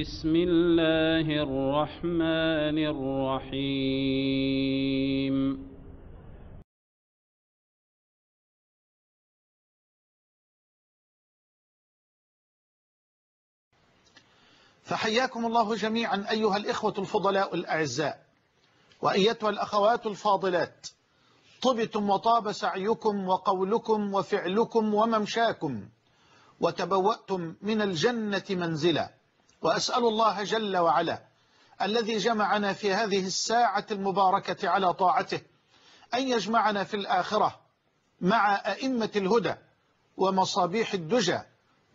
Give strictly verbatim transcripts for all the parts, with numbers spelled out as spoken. بسم الله الرحمن الرحيم. فحياكم الله جميعا أيها الإخوة الفضلاء الأعزاء وأيتها الأخوات الفاضلات. طبتم وطاب سعيكم وقولكم وفعلكم وممشاكم، وتبوأتم من الجنة منزلا. وأسأل الله جل وعلا الذي جمعنا في هذه الساعة المباركة على طاعته أن يجمعنا في الآخرة مع أئمة الهدى ومصابيح الدجى،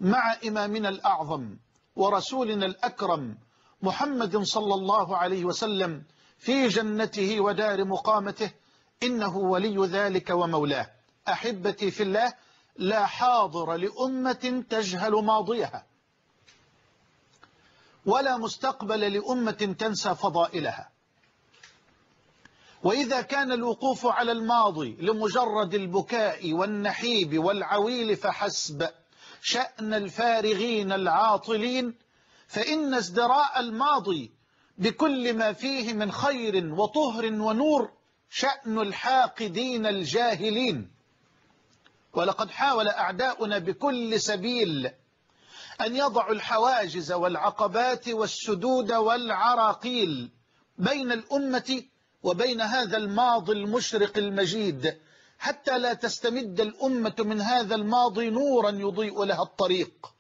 مع إمامنا الأعظم ورسولنا الأكرم محمد صلى الله عليه وسلم في جنته ودار مقامته، إنه ولي ذلك ومولاه. أحبتي في الله، لا حاضر لأمة تجهل ماضيها، ولا مستقبل لأمة تنسى فضائلها. وإذا كان الوقوف على الماضي لمجرد البكاء والنحيب والعويل فحسب شأن الفارغين العاطلين، فإن ازدراء الماضي بكل ما فيه من خير وطهر ونور شأن الحاقدين الجاهلين. ولقد حاول أعداؤنا بكل سبيل أن يضعوا الحواجز والعقبات والسدود والعراقيل بين الأمة وبين هذا الماضي المشرق المجيد، حتى لا تستمد الأمة من هذا الماضي نورا يضيء لها الطريق،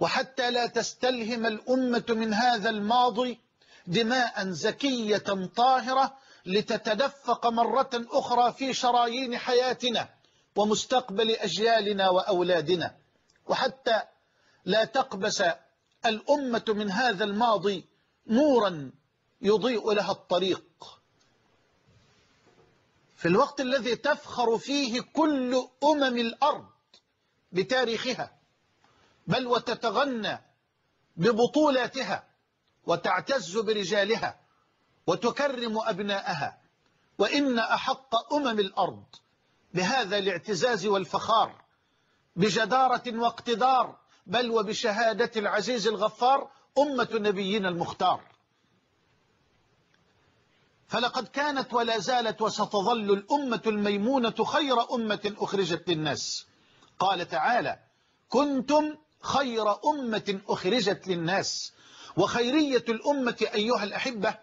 وحتى لا تستلهم الأمة من هذا الماضي دماء زكية طاهرة لتتدفق مرة أخرى في شرايين حياتنا ومستقبل أجيالنا وأولادنا، وحتى لا تقبس الأمة من هذا الماضي نورا يضيء لها الطريق. في الوقت الذي تفخر فيه كل أمم الأرض بتاريخها، بل وتتغنى ببطولاتها وتعتز برجالها وتكرم أبنائها، وإن أحق أمم الأرض بهذا الاعتزاز والفخار بجدارة واقتدار، بل وبشهادة العزيز الغفار، أمة نبينا المختار. فلقد كانت ولا زالت وستظل الأمة الميمونة خير أمة أخرجت للناس. قال تعالى: كنتم خير أمة أخرجت للناس. وخيرية الأمة أيها الأحبة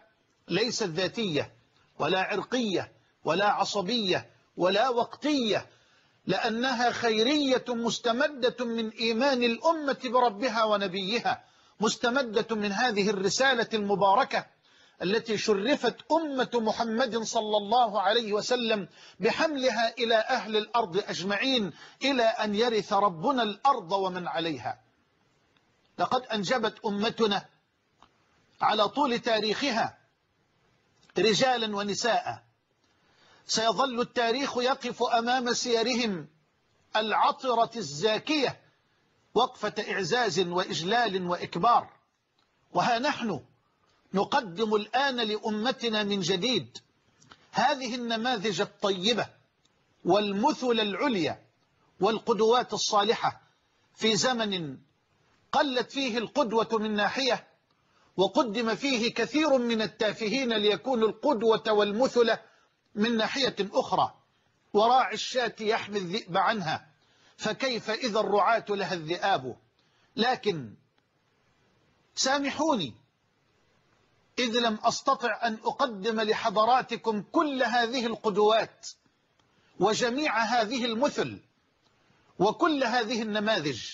ليست ذاتية ولا عرقية ولا عصبية ولا وقتية، لأنها خيرية مستمدة من إيمان الأمة بربها ونبيها، مستمدة من هذه الرسالة المباركة التي شرفت أمة محمد صلى الله عليه وسلم بحملها إلى أهل الأرض أجمعين، إلى أن يرث ربنا الأرض ومن عليها. لقد أنجبت أمتنا على طول تاريخها رجالا ونساء، سيظل التاريخ يقف أمام سيرهم العطرة الزاكية وقفة إعزاز وإجلال وإكبار. وها نحن نقدم الآن لأمتنا من جديد هذه النماذج الطيبة والمثل العليا والقدوات الصالحة، في زمن قلت فيه القدوة من ناحية، وقدم فيه كثير من التافهين ليكونوا القدوة والمثلة من ناحية أخرى. وراعي الشاة يحمي الذئب عنها، فكيف إذا الرعاة لها الذئاب. لكن سامحوني إذ لم أستطع أن أقدم لحضراتكم كل هذه القدوات وجميع هذه المثل وكل هذه النماذج،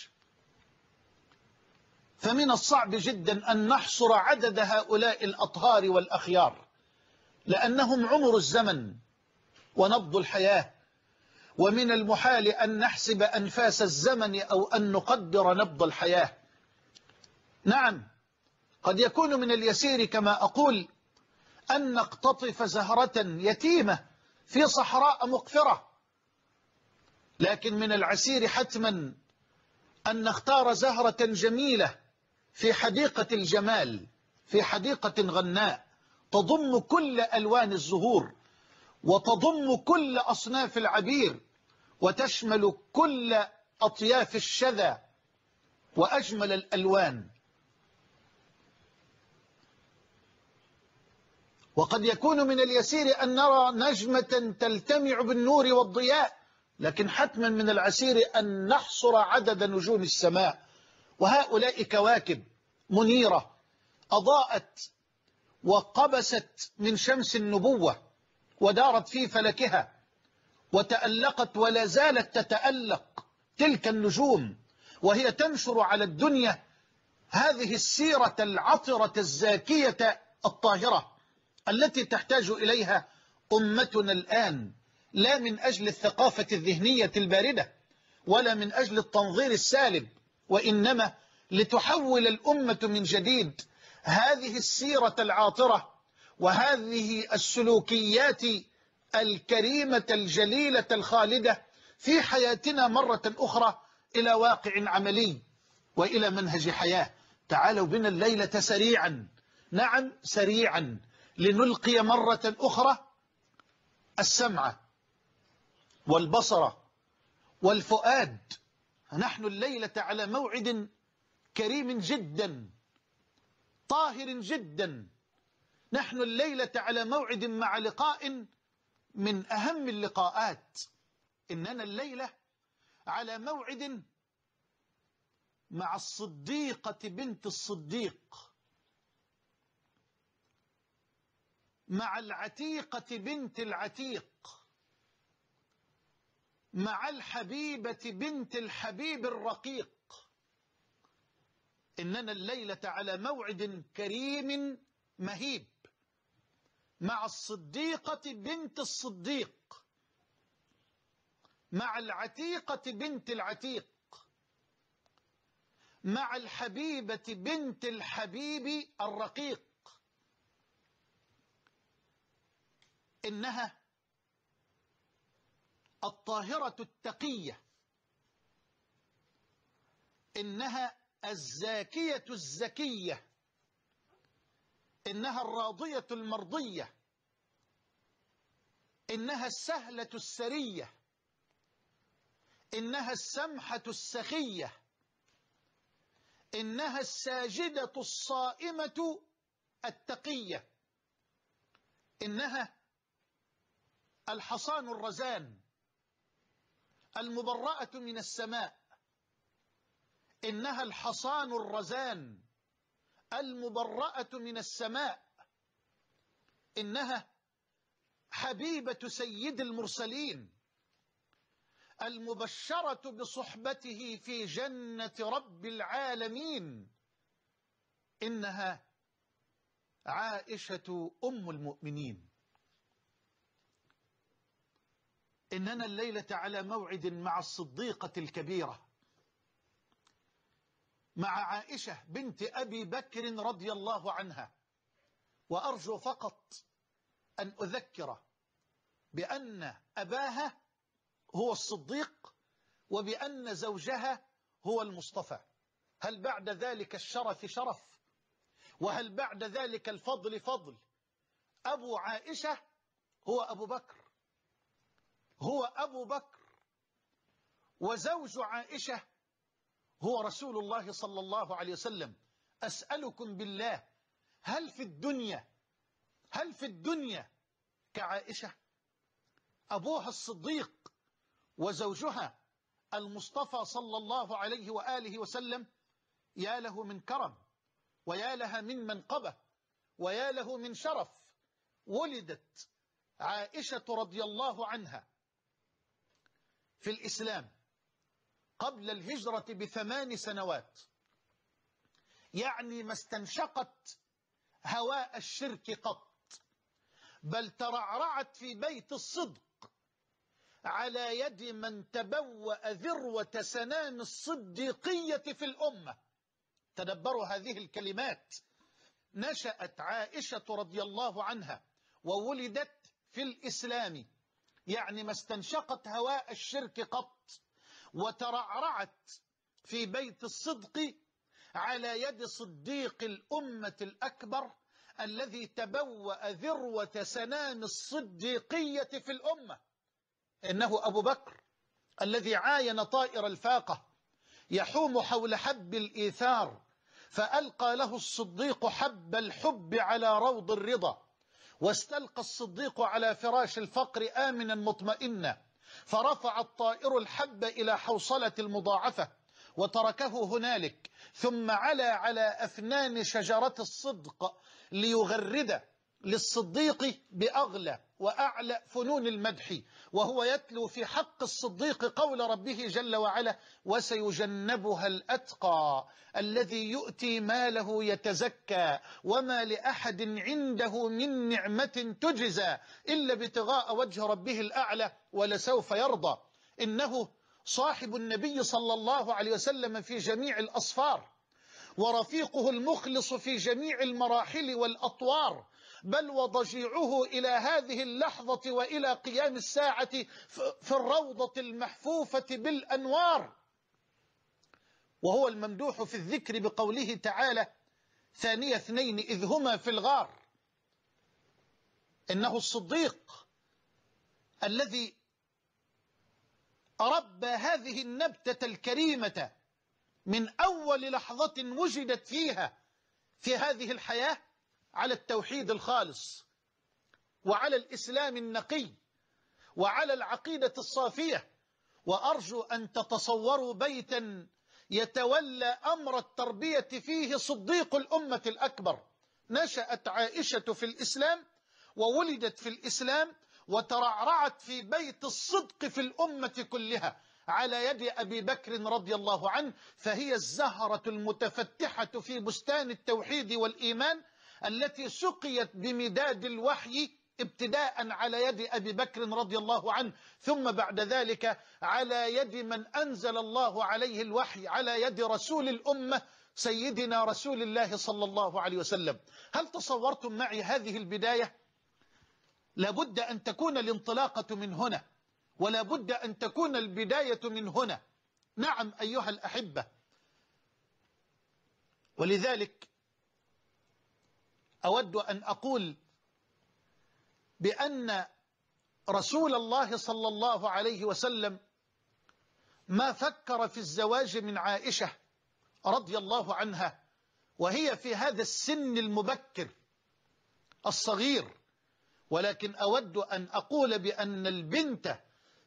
فمن الصعب جدا أن نحصر عدد هؤلاء الأطهار والأخيار، لأنهم عمر الزمن ونبض الحياة، ومن المحال أن نحسب أنفاس الزمن أو أن نقدر نبض الحياة. نعم، قد يكون من اليسير كما أقول أن نقتطف زهرة يتيمة في صحراء مقفرة، لكن من العسير حتما أن نختار زهرة جميلة في حديقة الجمال، في حديقة غناء تضم كل ألوان الزهور وتضم كل أصناف العبير وتشمل كل أطياف الشذا وأجمل الألوان. وقد يكون من اليسير أن نرى نجمة تلتمع بالنور والضياء، لكن حتما من العسير أن نحصر عدد نجوم السماء. وهؤلاء كواكب منيرة أضاءت وقبست من شمس النبوة ودارت في فلكها وتألقت ولا زالت تتألق تلك النجوم، وهي تنشر على الدنيا هذه السيرة العطرة الزاكية الطاهرة التي تحتاج إليها أمتنا الآن، لا من أجل الثقافة الذهنية الباردة ولا من أجل التنظير السالب، وإنما لتحول الأمة من جديد هذه السيرة العاطرة وهذه السلوكيات الكريمة الجليلة الخالدة في حياتنا مرة أخرى إلى واقع عملي وإلى منهج حياة. تعالوا بنا الليلة سريعا، نعم سريعا، لنلقي مرة أخرى السمع والبصر والفؤاد. نحن الليلة على موعد كريم جدا طاهر جدا، نحن الليلة على موعد مع لقاء من أهم اللقاءات. إننا الليلة على موعد مع الصديقة بنت الصديق، مع العتيقة بنت العتيق، مع الحبيبة بنت الحبيب الرقيق. إننا الليلة على موعد كريم مهيب مع الصديقة بنت الصديق، مع العتيقة بنت العتيق، مع الحبيبة بنت الحبيب الرقيق. إنها الطاهرة التقية، إنها الزاكية الزكية، إنها الراضية المرضية، إنها السهلة السرية، إنها السمحة السخية، إنها الساجدة الصائمة التقية، إنها الحصان الرزان المبرأة من السماء، إنها الحصان الرزان المبرأة من السماء، إنها حبيبة سيد المرسلين المبشرة بصحبته في جنة رب العالمين، إنها عائشة أم المؤمنين. إننا الليلة على موعد مع الصديقة الكبيرة، مع عائشة بنت أبي بكر رضي الله عنها. وأرجو فقط أن أذكر بأن أباها هو الصديق وبأن زوجها هو المصطفى. هل بعد ذلك الشرف شرف؟ وهل بعد ذلك الفضل فضل؟ أبو عائشة هو أبو بكر، هو أبو بكر، وزوج عائشة هو رسول الله صلى الله عليه وسلم. أسألكم بالله، هل في الدنيا هل في الدنيا كعائشة؟ أبوها الصديق وزوجها المصطفى صلى الله عليه وآله وسلم. يا له من كرم، ويا لها من منقبة، ويا له من شرف. ولدت عائشة رضي الله عنها في الإسلام قبل الهجرة بثمان سنوات، يعني ما استنشقت هواء الشرك قط، بل ترعرعت في بيت الصدق على يد من تبوأ ذروة سنام الصديقية في الأمة. تدبروا هذه الكلمات. نشأت عائشة رضي الله عنها وولدت في الإسلام، يعني ما استنشقت هواء الشرك قط، وترعرعت في بيت الصدق على يد صديق الأمة الأكبر الذي تبوأ ذروة سنام الصديقية في الأمة. إنه أبو بكر الذي عاين طائر الفاقة يحوم حول حب الإيثار، فألقى له الصديق حب الحب على روض الرضا، واستلقى الصديق على فراش الفقر آمنا مطمئنا، فرفع الطائر الحب إلى حوصلة المضاعفة وتركه هنالك، ثم علا على أفنان شجرة الصدق ليغرد للصديق بأغلى وأعلى فنون المدح، وهو يتلو في حق الصديق قول ربه جل وعلا: وسيجنبها الأتقى الذي يؤتي ماله يتزكى وما لأحد عنده من نعمة تجزى إلا ابتغاء وجه ربه الأعلى ولسوف يرضى. إنه صاحب النبي صلى الله عليه وسلم في جميع الأصفار، ورفيقه المخلص في جميع المراحل والأطوار، بل وضجيعه إلى هذه اللحظة وإلى قيام الساعة في الروضة المحفوفة بالأنوار، وهو الممدوح في الذكر بقوله تعالى: ثاني اثنين إذ هما في الغار. إنه الصديق الذي ربى هذه النبتة الكريمة من أول لحظة وجدت فيها في هذه الحياة على التوحيد الخالص، وعلى الإسلام النقي، وعلى العقيدة الصافية. وأرجو أن تتصوروا بيتا يتولى أمر التربية فيه صديق الأمة الأكبر. نشأت عائشة في الإسلام، وولدت في الإسلام، وترعرعت في بيت الصدق في الأمة كلها على يد أبي بكر رضي الله عنه، فهي الزهرة المتفتحة في بستان التوحيد والإيمان التي سقيت بمداد الوحي ابتداء على يد أبي بكر رضي الله عنه، ثم بعد ذلك على يد من أنزل الله عليه الوحي، على يد رسول الأمة سيدنا رسول الله صلى الله عليه وسلم. هل تصورتم معي هذه البداية؟ لابد أن تكون الانطلاقة من هنا، ولابد أن تكون البداية من هنا. نعم أيها الأحبة، ولذلك أود أن أقول بأن رسول الله صلى الله عليه وسلم ما فكر في الزواج من عائشة رضي الله عنها وهي في هذا السن المبكر الصغير، ولكن أود أن أقول بأن البنت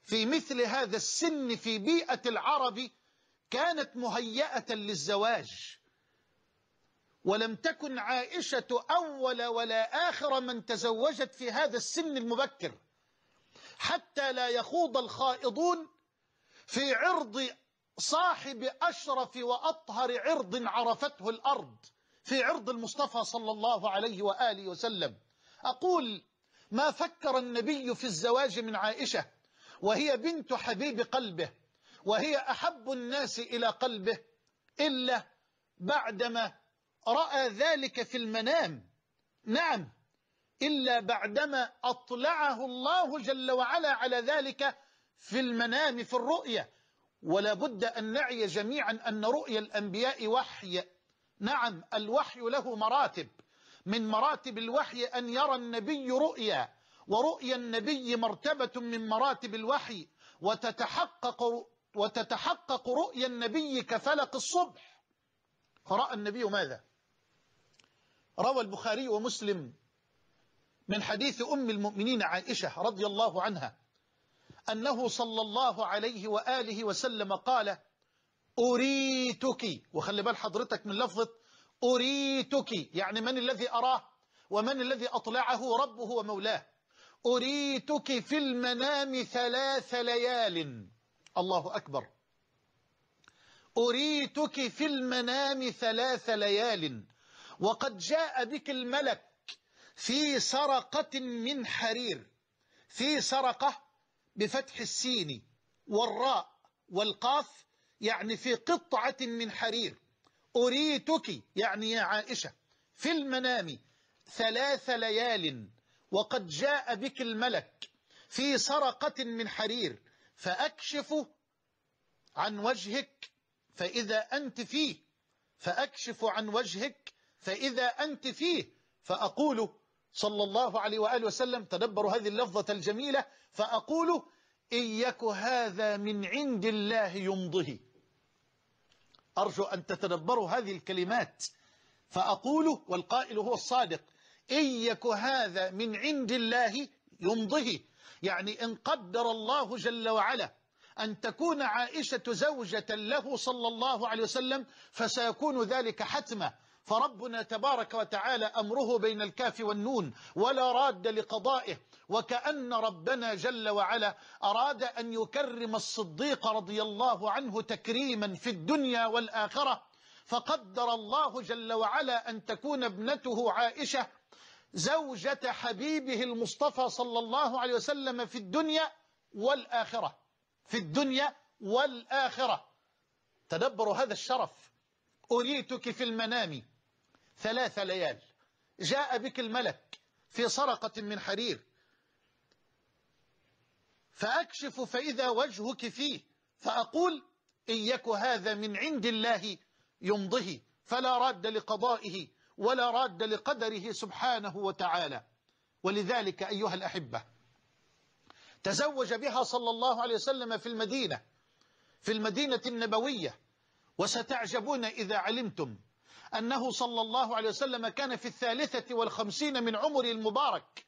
في مثل هذا السن في بيئة العرب كانت مهيئة للزواج، ولم تكن عائشة أول ولا آخر من تزوجت في هذا السن المبكر، حتى لا يخوض الخائضون في عرض صاحب أشرف وأطهر عرض عرفته الأرض، في عرض المصطفى صلى الله عليه وآله وسلم. أقول ما فكر النبي في الزواج من عائشة وهي بنت حبيب قلبه، وهي أحب الناس إلى قلبه، إلا بعدما رأى ذلك في المنام. نعم، إلا بعدما أطلعه الله جل وعلا على ذلك في المنام، في الرؤية. ولا بد أن نعي جميعا أن رؤيا الأنبياء وحي. نعم، الوحي له مراتب، من مراتب الوحي أن يرى النبي رؤيا، ورؤيا النبي مرتبة من مراتب الوحي، وتتحقق وتتحقق رؤيا النبي كفلق الصبح. فرأى النبي ماذا؟ روى البخاري ومسلم من حديث أم المؤمنين عائشة رضي الله عنها أنه صلى الله عليه وآله وسلم قال: أريتك. وخلي بال حضرتك من لفظة أريتك، يعني من الذي أراه ومن الذي أطلعه ربه ومولاه. أريتك في المنام ثلاث ليال. الله أكبر. أريتك في المنام ثلاث ليال وقد جاء بك الملك في سرقة من حرير. في سرقة بفتح السين والراء والقاف، يعني في قطعة من حرير. أريتك يعني يا عائشة في المنام ثلاث ليال وقد جاء بك الملك في سرقة من حرير فأكشف عن وجهك فإذا أنت فيه، فأكشف عن وجهك فإذا أنت فيه، فأقول صلى الله عليه وآله وسلم، تدبروا هذه اللفظة الجميلة، فأقول: إن يك هذا من عند الله يمضه. أرجو أن تتدبروا هذه الكلمات. فأقول، والقائل هو الصادق، إن يك هذا من عند الله يمضه. يعني إن قدر الله جل وعلا أن تكون عائشة زوجة له صلى الله عليه وسلم فسيكون ذلك حتما، فربنا تبارك وتعالى أمره بين الكاف والنون ولا راد لقضائه. وكأن ربنا جل وعلا أراد أن يكرم الصديق رضي الله عنه تكريما في الدنيا والآخرة، فقدر الله جل وعلا أن تكون ابنته عائشة زوجة حبيبه المصطفى صلى الله عليه وسلم في الدنيا والآخرة، في الدنيا والآخرة. تدبروا هذا الشرف. أريتك في المنام ثلاث ليال، جاء بك الملك في سرقة من حرير، فأكشف فإذا وجهك فيه، فأقول إن يك هذا من عند الله يمضه، فلا راد لقضائه ولا راد لقدره سبحانه وتعالى. ولذلك أيها الأحبة تزوج بها صلى الله عليه وسلم في المدينة، في المدينة النبوية. وستعجبون إذا علمتم أنه صلى الله عليه وسلم كان في الثالثة والخمسين من عمره المبارك،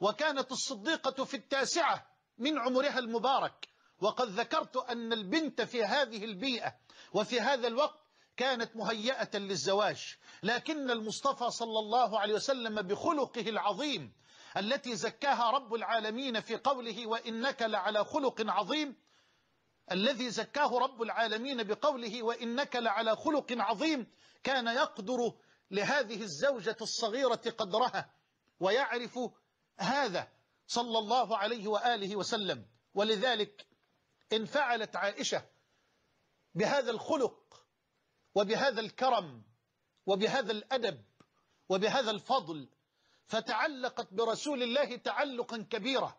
وكانت الصديقة في التاسعة من عمرها المبارك. وقد ذكرت أن البنت في هذه البيئة وفي هذا الوقت كانت مهيئة للزواج، لكن المصطفى صلى الله عليه وسلم بخلقه العظيم التي زكاها رب العالمين في قوله وإنك لعلى خلق عظيم، الذي زكاه رب العالمين بقوله وإنك لعلى خلق عظيم، كان يقدر لهذه الزوجة الصغيرة قدرها، ويعرف هذا صلى الله عليه وآله وسلم. ولذلك إن فعلت عائشة بهذا الخلق وبهذا الكرم وبهذا الأدب وبهذا الفضل، فتعلقت برسول الله تعلقا كبيرا.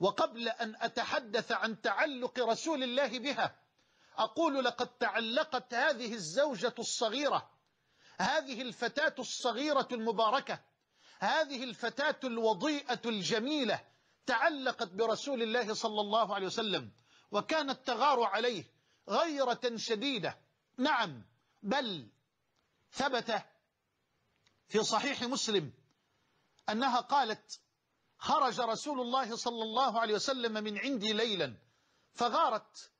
وقبل أن أتحدث عن تعلق رسول الله بها أقول لقد تعلقت هذه الزوجة الصغيرة، هذه الفتاة الصغيرة المباركة، هذه الفتاة الوضيئة الجميلة، تعلقت برسول الله صلى الله عليه وسلم، وكانت تغار عليه غيرة شديدة. نعم، بل ثبت في صحيح مسلم أنها قالت خرج رسول الله صلى الله عليه وسلم من عندي ليلا، فغارت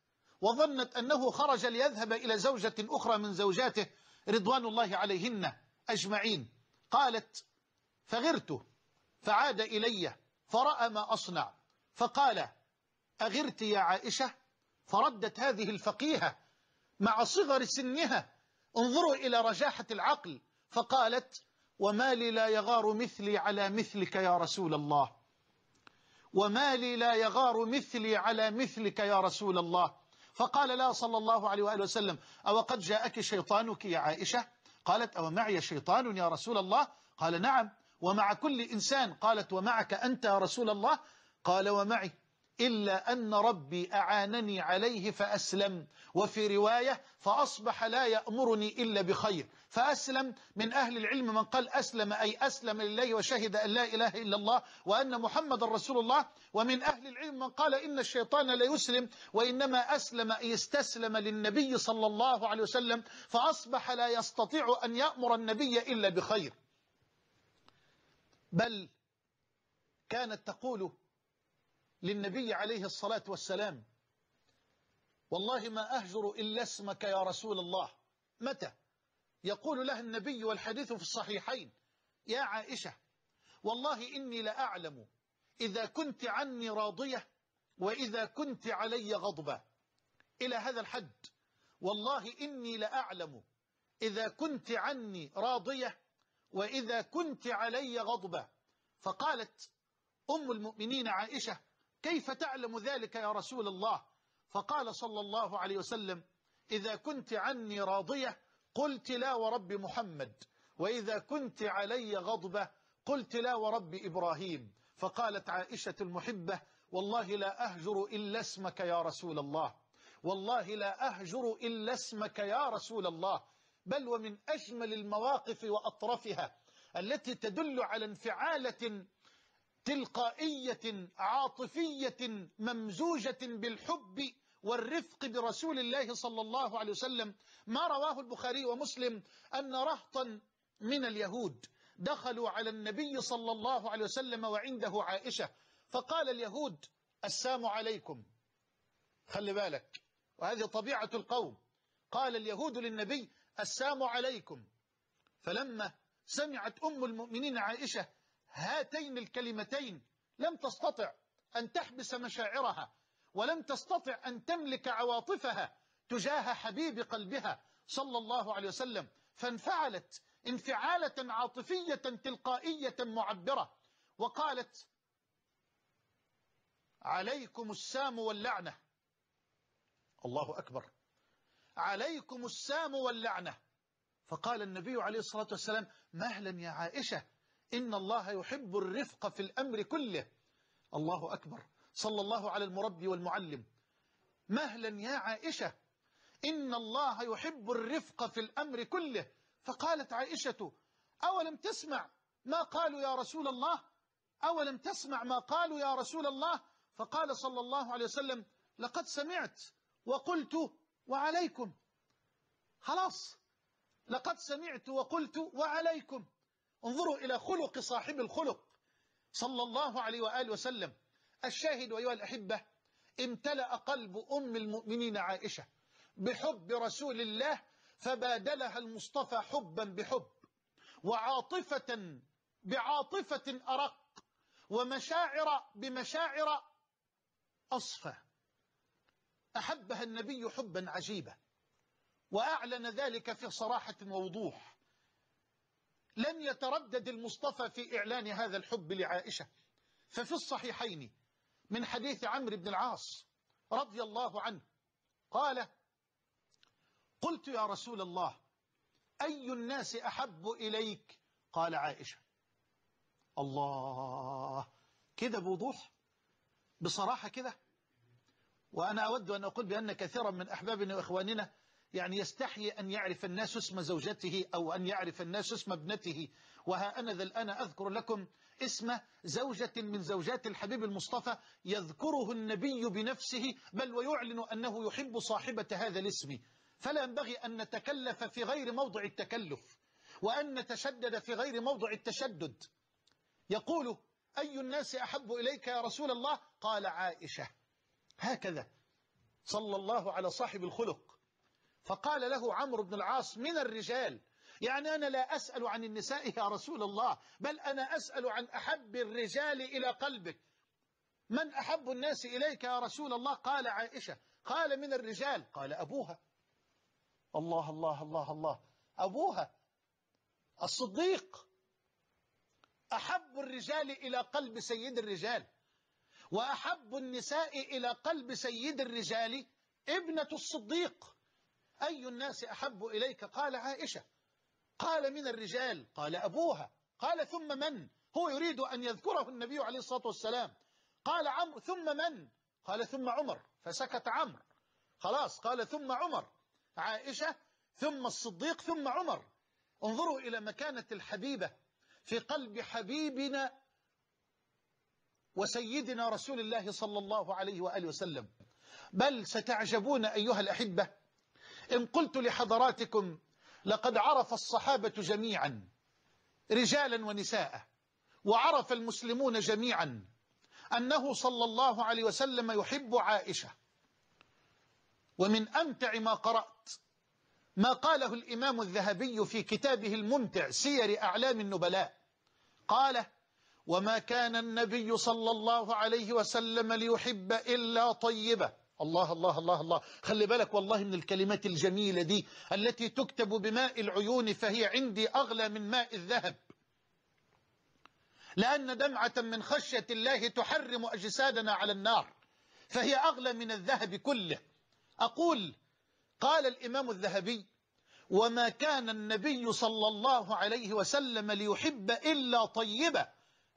وظنت أنه خرج ليذهب إلى زوجة أخرى من زوجاته رضوان الله عليهن أجمعين. قالت فغرت فعاد إلي فرأى ما أصنع، فقال أغرت يا عائشة؟ فردت هذه الفقيهة مع صغر سنها، انظروا إلى رجاحة العقل، فقالت وما لي لا يغار مثلي على مثلك يا رسول الله، وما لي لا يغار مثلي على مثلك يا رسول الله. فقال لا صلى الله عليه وآله وسلم أو قد جاءك شيطانك يا عائشة؟ قالت أو معي شيطان يا رسول الله؟ قال نعم، ومع كل إنسان. قالت ومعك أنت يا رسول الله؟ قال ومعي، إلا أن ربي أعانني عليه فأسلم، وفي رواية فأصبح لا يأمرني إلا بخير. فأسلم من أهل العلم من قال أسلم أي أسلم لله وشهد أن لا إله إلا الله وأن محمد رسول الله، ومن أهل العلم من قال إن الشيطان لا يسلم، وإنما أسلم أي استسلم للنبي صلى الله عليه وسلم، فأصبح لا يستطيع أن يأمر النبي إلا بخير. بل كانت تقول للنبي عليه الصلاة والسلام والله ما أهجر إلا اسمك يا رسول الله. متى؟ يقول لها النبي والحديث في الصحيحين يا عائشة والله إني لأعلم إذا كنت عني راضية وإذا كنت علي غضبة، إلى هذا الحد. والله إني لأعلم إذا كنت عني راضية وإذا كنت علي غضبة. فقالت أم المؤمنين عائشة كيف تعلم ذلك يا رسول الله؟ فقال صلى الله عليه وسلم إذا كنت عني راضية قلت لا ورب محمد، وإذا كنت علي غضبة قلت لا ورب إبراهيم. فقالت عائشة المحبة والله لا أهجر إلا اسمك يا رسول الله، والله لا أهجر إلا اسمك يا رسول الله. بل ومن أجمل المواقف وأطرفها التي تدل على انفعالة تلقائية عاطفية ممزوجة بالحب والرفق برسول الله صلى الله عليه وسلم ما رواه البخاري ومسلم أن رهطا من اليهود دخلوا على النبي صلى الله عليه وسلم وعنده عائشة، فقال اليهود: السلام عليكم. خلي بالك، وهذه طبيعة القوم. قال اليهود للنبي: السلام عليكم. فلما سمعت أم المؤمنين عائشة هاتين الكلمتين لم تستطع أن تحبس مشاعرها، ولم تستطع أن تملك عواطفها تجاه حبيب قلبها صلى الله عليه وسلم، فانفعلت انفعالة عاطفية تلقائية معبرة، وقالت: عليكم السام واللعنة. الله أكبر، عليكم السام واللعنة. فقال النبي عليه الصلاة والسلام: مهلا يا عائشة، إن الله يحب الرفق في الأمر كله. الله أكبر، صلى الله على المربي والمعلم. مهلا يا عائشة، إن الله يحب الرفق في الأمر كله. فقالت عائشة: أولم تسمع ما قالوا يا رسول الله؟ أولم تسمع ما قالوا يا رسول الله؟ فقال صلى الله عليه وسلم: لقد سمعت وقلت وعليكم. خلاص، لقد سمعت وقلت وعليكم. انظروا إلى خلق صاحب الخلق صلى الله عليه وآله وسلم. الشاهد أيها الأحبة، امتلأ قلب أم المؤمنين عائشة بحب رسول الله، فبادلها المصطفى حبا بحب، وعاطفة بعاطفة أرق، ومشاعر بمشاعر أصفى. أحبها النبي حبا عجيبا، وأعلن ذلك في صراحة ووضوح. لن يتردد المصطفى في إعلان هذا الحب لعائشة. ففي الصحيحين من حديث عمرو بن العاص رضي الله عنه قال: قلت يا رسول الله، أي الناس أحب إليك؟ قال عائشة. الله، كده بوضوح، بصراحة كده. وأنا أود أن أقول بأن كثيرا من أحبابنا وإخواننا يعني يستحي أن يعرف الناس اسم زوجته، أو أن يعرف الناس اسم ابنته. وها أنا ذا الآن أذكر لكم اسم زوجة من زوجات الحبيب المصطفى، يذكره النبي بنفسه، بل ويعلن أنه يحب صاحبة هذا الاسم. فلا ينبغي أن نتكلف في غير موضع التكلف، وأن نتشدد في غير موضع التشدد. يقول: أي الناس أحب إليك يا رسول الله؟ قال عائشة. هكذا صلى الله على صاحب الخلق. فقال له عمرو بن العاص من الرجال: يعني أنا لا أسأل عن النساء يا رسول الله، بل أنا أسأل عن أحب الرجال إلى قلبك. من أحب الناس إليك يا رسول الله؟ قال عائشة. قال: من الرجال. قال: أبوها. الله الله الله الله، أبوها الصديق أحب الرجال إلى قلب سيد الرجال، وأحب النساء إلى قلب سيد الرجال ابنة الصديق. أي الناس أحب إليك؟ قال عائشة. قال: من الرجال. قال: أبوها. قال: ثم من؟ هو يريد أن يذكره النبي عليه الصلاة والسلام. قال عمرو: ثم من؟ قال: ثم عمر. فسكت عمرو، خلاص. قال: ثم عمر، عائشة، ثم الصديق، ثم عمر. انظروا إلى مكانة الحبيبة في قلب حبيبنا وسيدنا رسول الله صلى الله عليه وآله وسلم. بل ستعجبون أيها الأحبة إن قلت لحضراتكم: لقد عرف الصحابة جميعا رجالا ونساء، وعرف المسلمون جميعا أنه صلى الله عليه وسلم يحب عائشة. ومن أمتع ما قرأت ما قاله الإمام الذهبي في كتابه الممتع سير أعلام النبلاء. قال: وما كان النبي صلى الله عليه وسلم ليحب إلا طيبة. الله الله الله الله، خلي بالك والله من الكلمات الجميلة دي التي تكتب بماء العيون، فهي عندي أغلى من ماء الذهب، لأن دمعة من خشية الله تحرم أجسادنا على النار، فهي أغلى من الذهب كله. أقول: قال الإمام الذهبي: وما كان النبي صلى الله عليه وسلم ليحب إلا طيبة،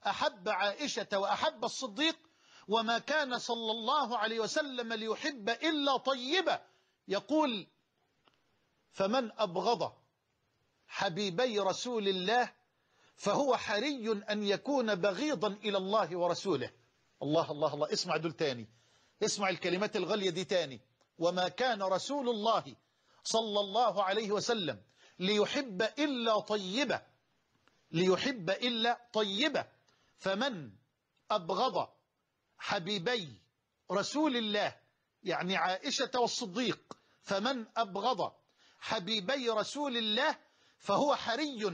أحب عائشة وأحب الصديق. وما كان صلى الله عليه وسلم ليحب إلا طيبة. يقول: فمن أبغض حبيبي رسول الله فهو حري أن يكون بغيضا إلى الله ورسوله. الله الله الله، اسمع دول تاني، اسمع الكلمات الغالية دي تاني. وما كان رسول الله صلى الله عليه وسلم ليحب إلا طيبة، ليحب إلا طيبة. فمن أبغض حبيبي رسول الله يعني عائشة والصديق، فمن أبغض حبيبي رسول الله فهو حري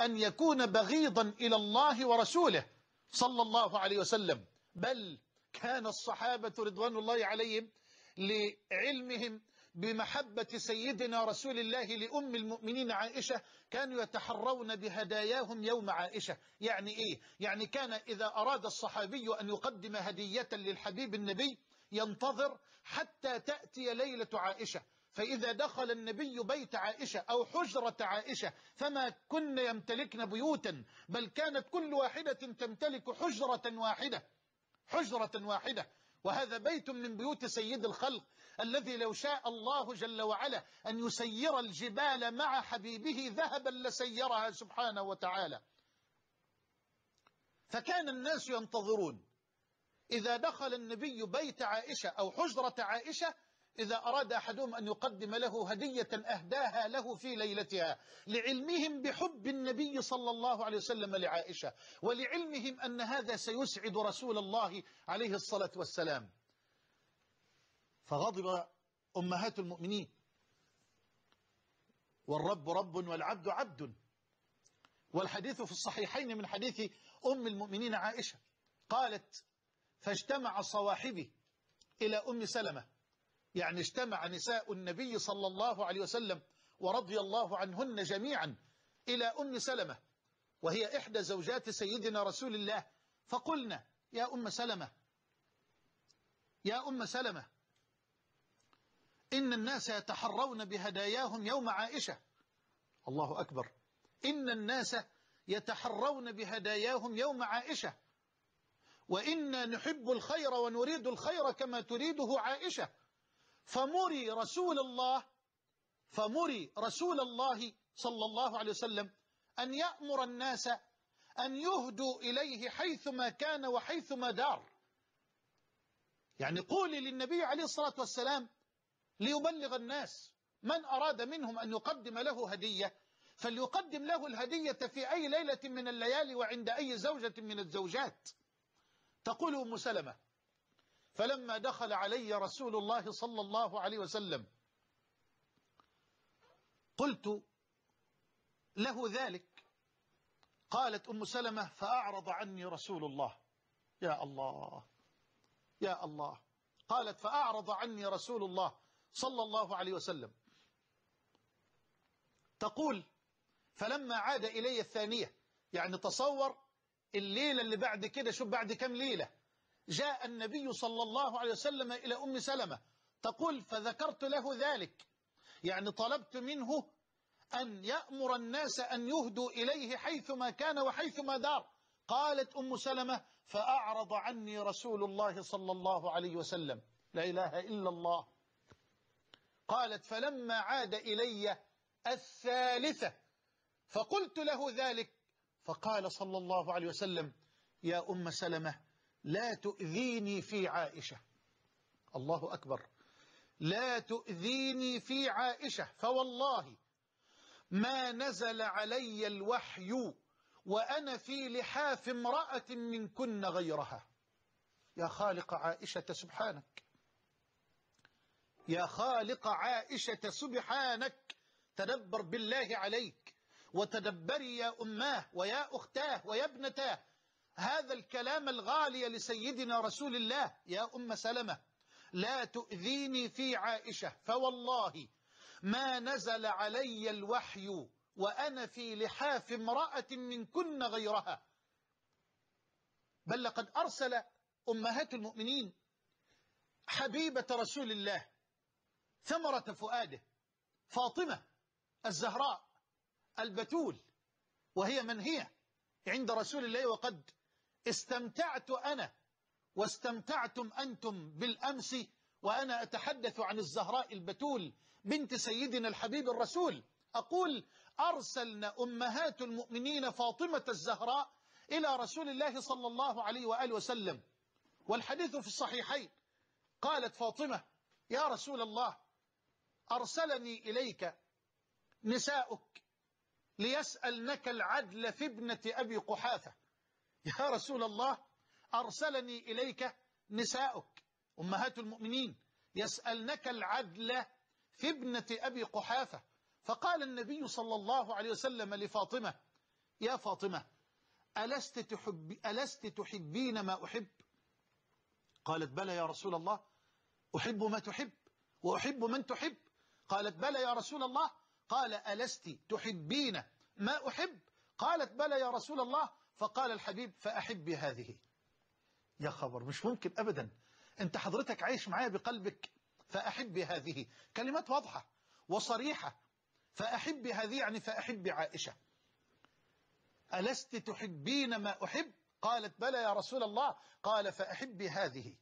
أن يكون بغيضا إلى الله ورسوله صلى الله عليه وسلم. بل كان الصحابة رضوان الله عليهم لعلمهم بمحبة سيدنا رسول الله لأم المؤمنين عائشة كانوا يتحرون بهداياهم يوم عائشة. يعني إيه؟ يعني كان إذا أراد الصحابي أن يقدم هدية للحبيب النبي ينتظر حتى تأتي ليلة عائشة، فإذا دخل النبي بيت عائشة أو حجرة عائشة، فما كن يمتلكن بيوتا بل كانت كل واحدة تمتلك حجرة واحدة حجرة واحدة وهذا بيت من بيوت سيد الخلق الذي لو شاء الله جل وعلا أن يسير الجبال مع حبيبه ذهبا لسيرها سبحانه وتعالى. فكان الناس ينتظرون إذا دخل النبي بيت عائشة أو حجرة عائشة، إذا أراد أحدهم أن يقدم له هدية أهداها له في ليلتها، لعلمهم بحب النبي صلى الله عليه وسلم لعائشة، ولعلمهم أن هذا سيسعد رسول الله عليه الصلاة والسلام. فغضب أمهات المؤمنين، والرب رب والعبد عبد. والحديث في الصحيحين من حديث أم المؤمنين عائشة قالت: فاجتمع صواحبي إلى أم سلمة، يعني اجتمع نساء النبي صلى الله عليه وسلم ورضي الله عنهن جميعا إلى أم سلمة وهي إحدى زوجات سيدنا رسول الله، فقلنا: يا أم سلمة يا أم سلمة إن الناس يتحرون بهداياهم يوم عائشة. الله أكبر، إن الناس يتحرون بهداياهم يوم عائشة، وإنا نحب الخير ونريد الخير كما تريده عائشة، فمري رسول الله فمري رسول الله صلى الله عليه وسلم أن يأمر الناس أن يهدوا إليه حيثما كان وحيثما دار. يعني قولي للنبي عليه الصلاة والسلام ليبلغ الناس، من أراد منهم أن يقدم له هدية فليقدم له الهدية في أي ليلة من الليالي وعند أي زوجة من الزوجات. تقول أم سلمة: فلما دخل علي رسول الله صلى الله عليه وسلم قلت له ذلك. قالت أم سلمة: فأعرض عني رسول الله. يا الله يا الله. قالت: فأعرض عني رسول الله صلى الله عليه وسلم. تقول: فلما عاد إلي الثانية، يعني تصور الليلة اللي بعد كده، شوف بعد كم ليلة جاء النبي صلى الله عليه وسلم إلى أم سلمة. تقول: فذكرت له ذلك، يعني طلبت منه أن يأمر الناس أن يهدوا إليه حيثما كان وحيثما دار. قالت أم سلمة: فأعرض عني رسول الله صلى الله عليه وسلم. لا إله إلا الله. قالت: فلما عاد إلي الثالثة فقلت له ذلك، فقال صلى الله عليه وسلم: يا أم سلمة لا تؤذيني في عائشة. الله أكبر، لا تؤذيني في عائشة، فوالله ما نزل علي الوحي وأنا في لحاف امرأة منكن غيرها. يا خالق عائشة سبحانك، يا خالق عائشة سبحانك، تدبر بالله عليك، وتدبري يا أماه ويا أختاه ويا ابنتاه هذا الكلام الغالي لسيدنا رسول الله. يا أم سلمة لا تؤذيني في عائشة، فوالله ما نزل علي الوحي وأنا في لحاف امرأة منكن غيرها. بل لقد أرسل أمهات المؤمنين حبيبة رسول الله ثمرة فؤاده فاطمة الزهراء البتول، وهي من هي عند رسول الله. وقد استمتعت أنا واستمتعتم أنتم بالأمس وأنا أتحدث عن الزهراء البتول بنت سيدنا الحبيب الرسول. أقول: أرسلنا أمهات المؤمنين فاطمة الزهراء إلى رسول الله صلى الله عليه وآله وسلم، والحديث في الصحيحين. قالت فاطمة: يا رسول الله أرسلني إليك نساؤك ليسألنك العدل في ابنة أبي قحافة. يا رسول الله أرسلني إليك نساؤك أمهات المؤمنين يسألنك العدل في ابنة أبي قحافة. فقال النبي صلى الله عليه وسلم لفاطمة: يا فاطمة ألست, تحب ألست تحبين ما أحب؟ قالت: بلى يا رسول الله، أحب ما تحب وأحب من تحب. قالت: بلى يا رسول الله. قال: ألست تحبين ما أحب؟ قالت: بلى يا رسول الله. فقال الحبيب: فأحبي هذه. يا خبر، مش ممكن أبدا، أنت حضرتك عايش معايا بقلبك. فأحبي هذه، كلمات واضحة وصريحة. فأحبي هذه يعني فأحبي عائشة. ألست تحبين ما أحب؟ قالت: بلى يا رسول الله. قال: فأحبي هذه،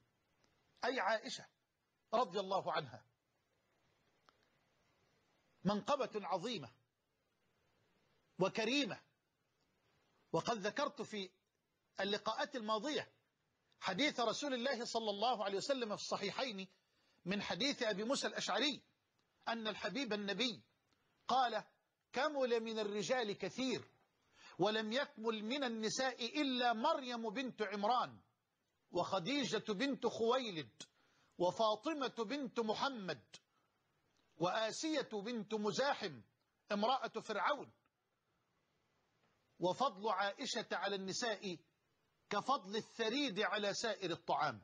أي عائشة رضي الله عنها، منقبة عظيمة وكريمة. وقد ذكرت في اللقاءات الماضية حديث رسول الله صلى الله عليه وسلم في الصحيحين من حديث أبي موسى الأشعري أن الحبيب النبي قال: كمل من الرجال كثير ولم يكمل من النساء إلا مريم بنت عمران وخديجة بنت خويلد وفاطمة بنت محمد وآسية بنت مزاحم امرأة فرعون، وفضل عائشة على النساء كفضل الثريد على سائر الطعام.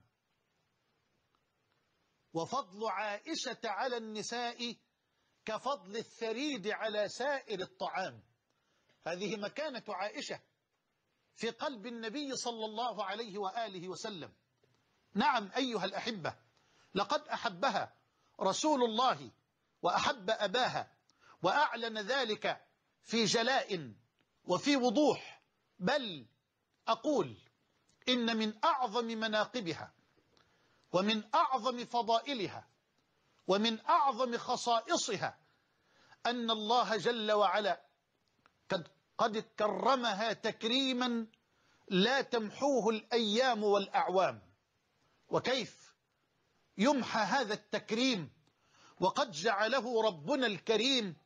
وفضل عائشة على النساء كفضل الثريد على سائر الطعام. هذه مكانة عائشة في قلب النبي صلى الله عليه وآله وسلم. نعم أيها الأحبة، لقد أحبها رسول الله وأحب أباها، وأعلن ذلك في جلاء وفي وضوح، بل أقول إن من أعظم مناقبها ومن أعظم فضائلها ومن أعظم خصائصها أن الله جل وعلا قد, قد كرمها تكريما لا تمحوه الأيام والأعوام. وكيف يمحى هذا التكريم وقد جعله ربنا الكريم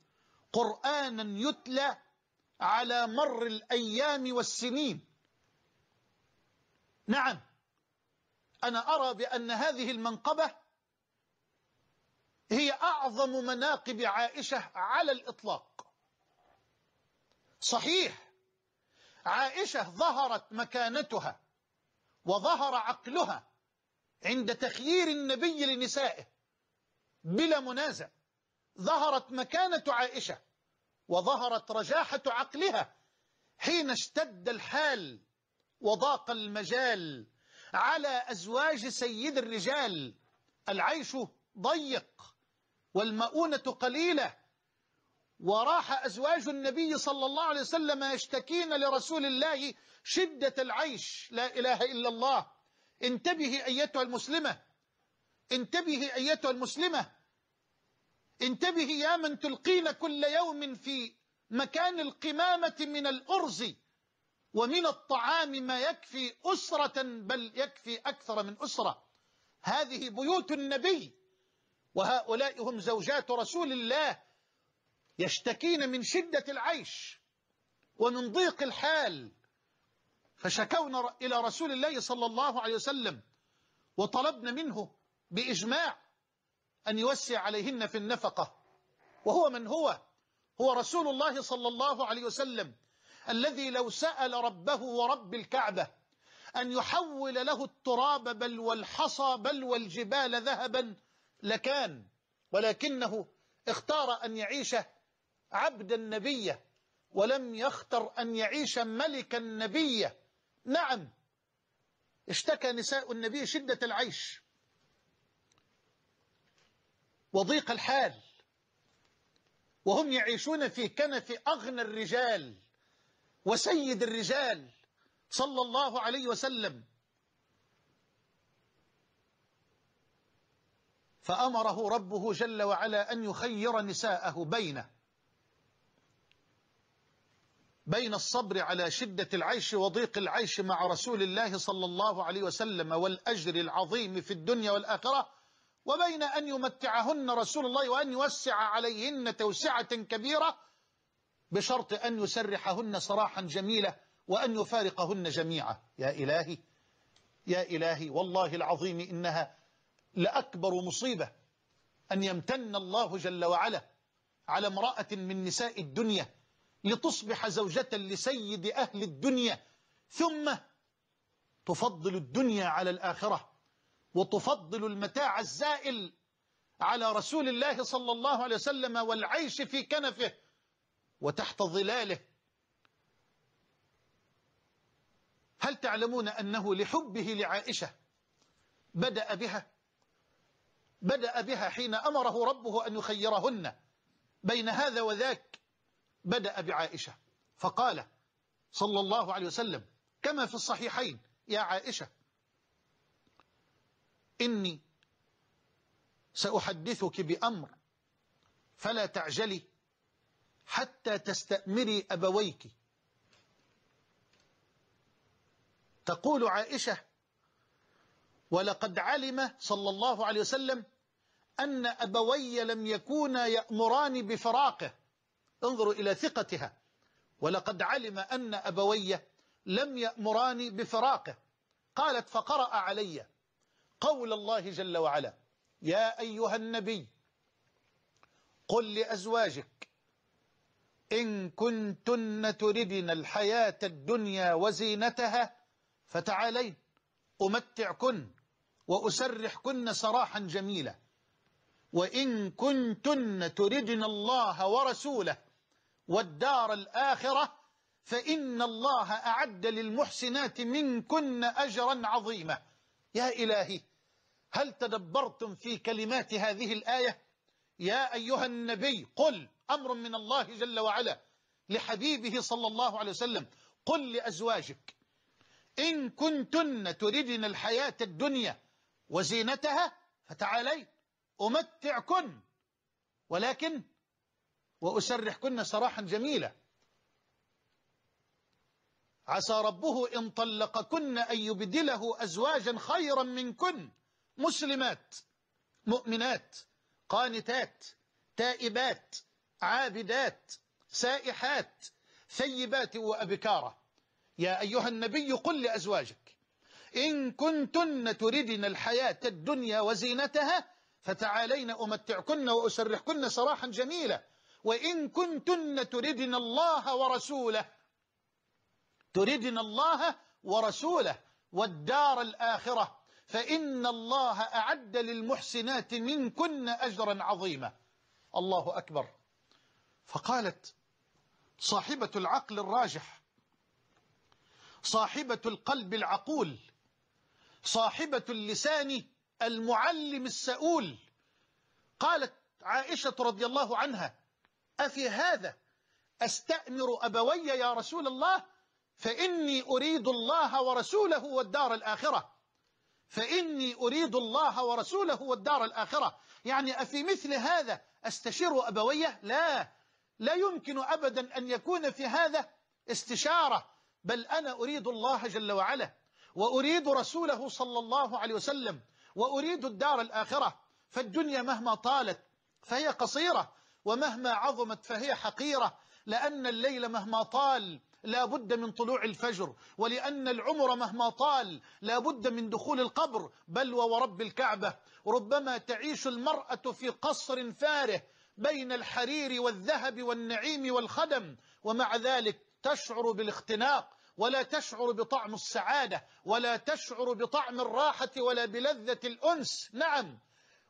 قرآنا يتلى على مر الأيام والسنين؟ نعم، أنا أرى بأن هذه المنقبة هي أعظم مناقب عائشة على الإطلاق. صحيح عائشة ظهرت مكانتها وظهر عقلها عند تخيير النبي لنسائه بلا منازع، ظهرت مكانة عائشة وظهرت رجاحة عقلها حين اشتد الحال وضاق المجال على أزواج سيد الرجال، العيش ضيق والمؤونة قليلة، وراح أزواج النبي صلى الله عليه وسلم يشتكين لرسول الله شدة العيش. لا إله إلا الله. انتبهي أيتها المسلمة، انتبهي أيتها المسلمة، انتبهي يا من تلقين كل يوم في مكان القمامة من الأرز ومن الطعام ما يكفي أسرة، بل يكفي أكثر من أسرة. هذه بيوت النبي وهؤلاء هم زوجات رسول الله، يشتكين من شدة العيش ومن ضيق الحال، فشكونا إلى رسول الله صلى الله عليه وسلم وطلبنا منه بإجماع أن يوسع عليهن في النفقة. وهو من هو؟ هو رسول الله صلى الله عليه وسلم الذي لو سأل ربه ورب الكعبة أن يحول له التراب بل والحصى بل والجبال ذهبا لكان، ولكنه اختار أن يعيش عبدا نبيا ولم يختر أن يعيش ملكا نبيا. نعم، اشتكى نساء النبي شدة العيش وضيق الحال وهم يعيشون في كنف أغنى الرجال وسيد الرجال صلى الله عليه وسلم، فأمره ربه جل وعلا أن يخير نساءه بين بين الصبر على شدة العيش وضيق العيش مع رسول الله صلى الله عليه وسلم والأجر العظيم في الدنيا والآخرة، وبين أن يمتعهن رسول الله وأن يوسع عليهن توسعة كبيرة بشرط أن يسرحهن سراحا جميلة وأن يفارقهن جميعا. يا إلهي يا إلهي، والله العظيم إنها لأكبر مصيبة أن يمتن الله جل وعلا على امرأة من نساء الدنيا لتصبح زوجة لسيد أهل الدنيا، ثم تفضل الدنيا على الآخرة وتفضل المتاع الزائل على رسول الله صلى الله عليه وسلم والعيش في كنفه وتحت ظلاله. هل تعلمون أنه لحبه لعائشة بدأ بها بدأ بها حين أمره ربه أن يخيرهن بين هذا وذاك، بدأ بعائشة فقال صلى الله عليه وسلم كما في الصحيحين: يا عائشة، إني سأحدثك بأمر فلا تعجلي حتى تستأمري أبويك. تقول عائشة: ولقد علم صلى الله عليه وسلم أن أبوي لم يكونا يأمران بفراقه. انظروا إلى ثقتها. ولقد علم أن أبوي لم يأمران بفراقه. قالت: فقرأ علي قول الله جل وعلا: يا أيها النبي قل لأزواجك إن كنتن تردن الحياة الدنيا وزينتها فتعالين أمتعكن وأسرحكن سراحا جميلا، وإن كنتن تردن الله ورسوله والدار الآخرة فإن الله أعد للمحسنات منكن أجرا عظيما. يا إلهي، هل تدبرتم في كلمات هذه الآية؟ يا أيها النبي قل، أمر من الله جل وعلا لحبيبه صلى الله عليه وسلم، قل لأزواجك إن كنتن تريدن الحياة الدنيا وزينتها فتعالي أمتعكن ولكن وأسرحكن سراحا جميلة، عسى ربه إن طلقكن أن يبدله أزواجا خيرا منكن مسلمات مؤمنات قانتات تائبات عابدات سائحات ثيبات وأبكارا. يا أيها النبي قل لأزواجك إن كنتن تريدن الحياة الدنيا وزينتها فتعالين أمتعكن وأسرحكن سراحا جميلة، وإن كنتن تريدن الله ورسوله تريدن الله ورسوله والدار الآخرة فإن الله أعد للمحسنات منكن أجرا عظيما. الله أكبر. فقالت صاحبة العقل الراجح، صاحبة القلب العقول، صاحبة اللسان المعلم السؤول، قالت عائشة رضي الله عنها: أفي هذا أستأمر أبوي يا رسول الله؟ فإني أريد الله ورسوله والدار الآخرة، فإني أريد الله ورسوله والدار الآخرة. يعني أفي مثل هذا أستشير أبوي؟ لا، لا يمكن أبدا أن يكون في هذا استشارة، بل أنا أريد الله جل وعلا وأريد رسوله صلى الله عليه وسلم وأريد الدار الآخرة. فالدنيا مهما طالت فهي قصيرة، ومهما عظمت فهي حقيرة، لأن الليل مهما طال لا بد من طلوع الفجر، ولأن العمر مهما طال لا بد من دخول القبر، بل وورب الكعبة. ربما تعيش المرأة في قصر فاره بين الحرير والذهب والنعيم والخدم، ومع ذلك تشعر بالاختناق، ولا تشعر بطعم السعادة، ولا تشعر بطعم الراحة، ولا بلذة الأنس. نعم،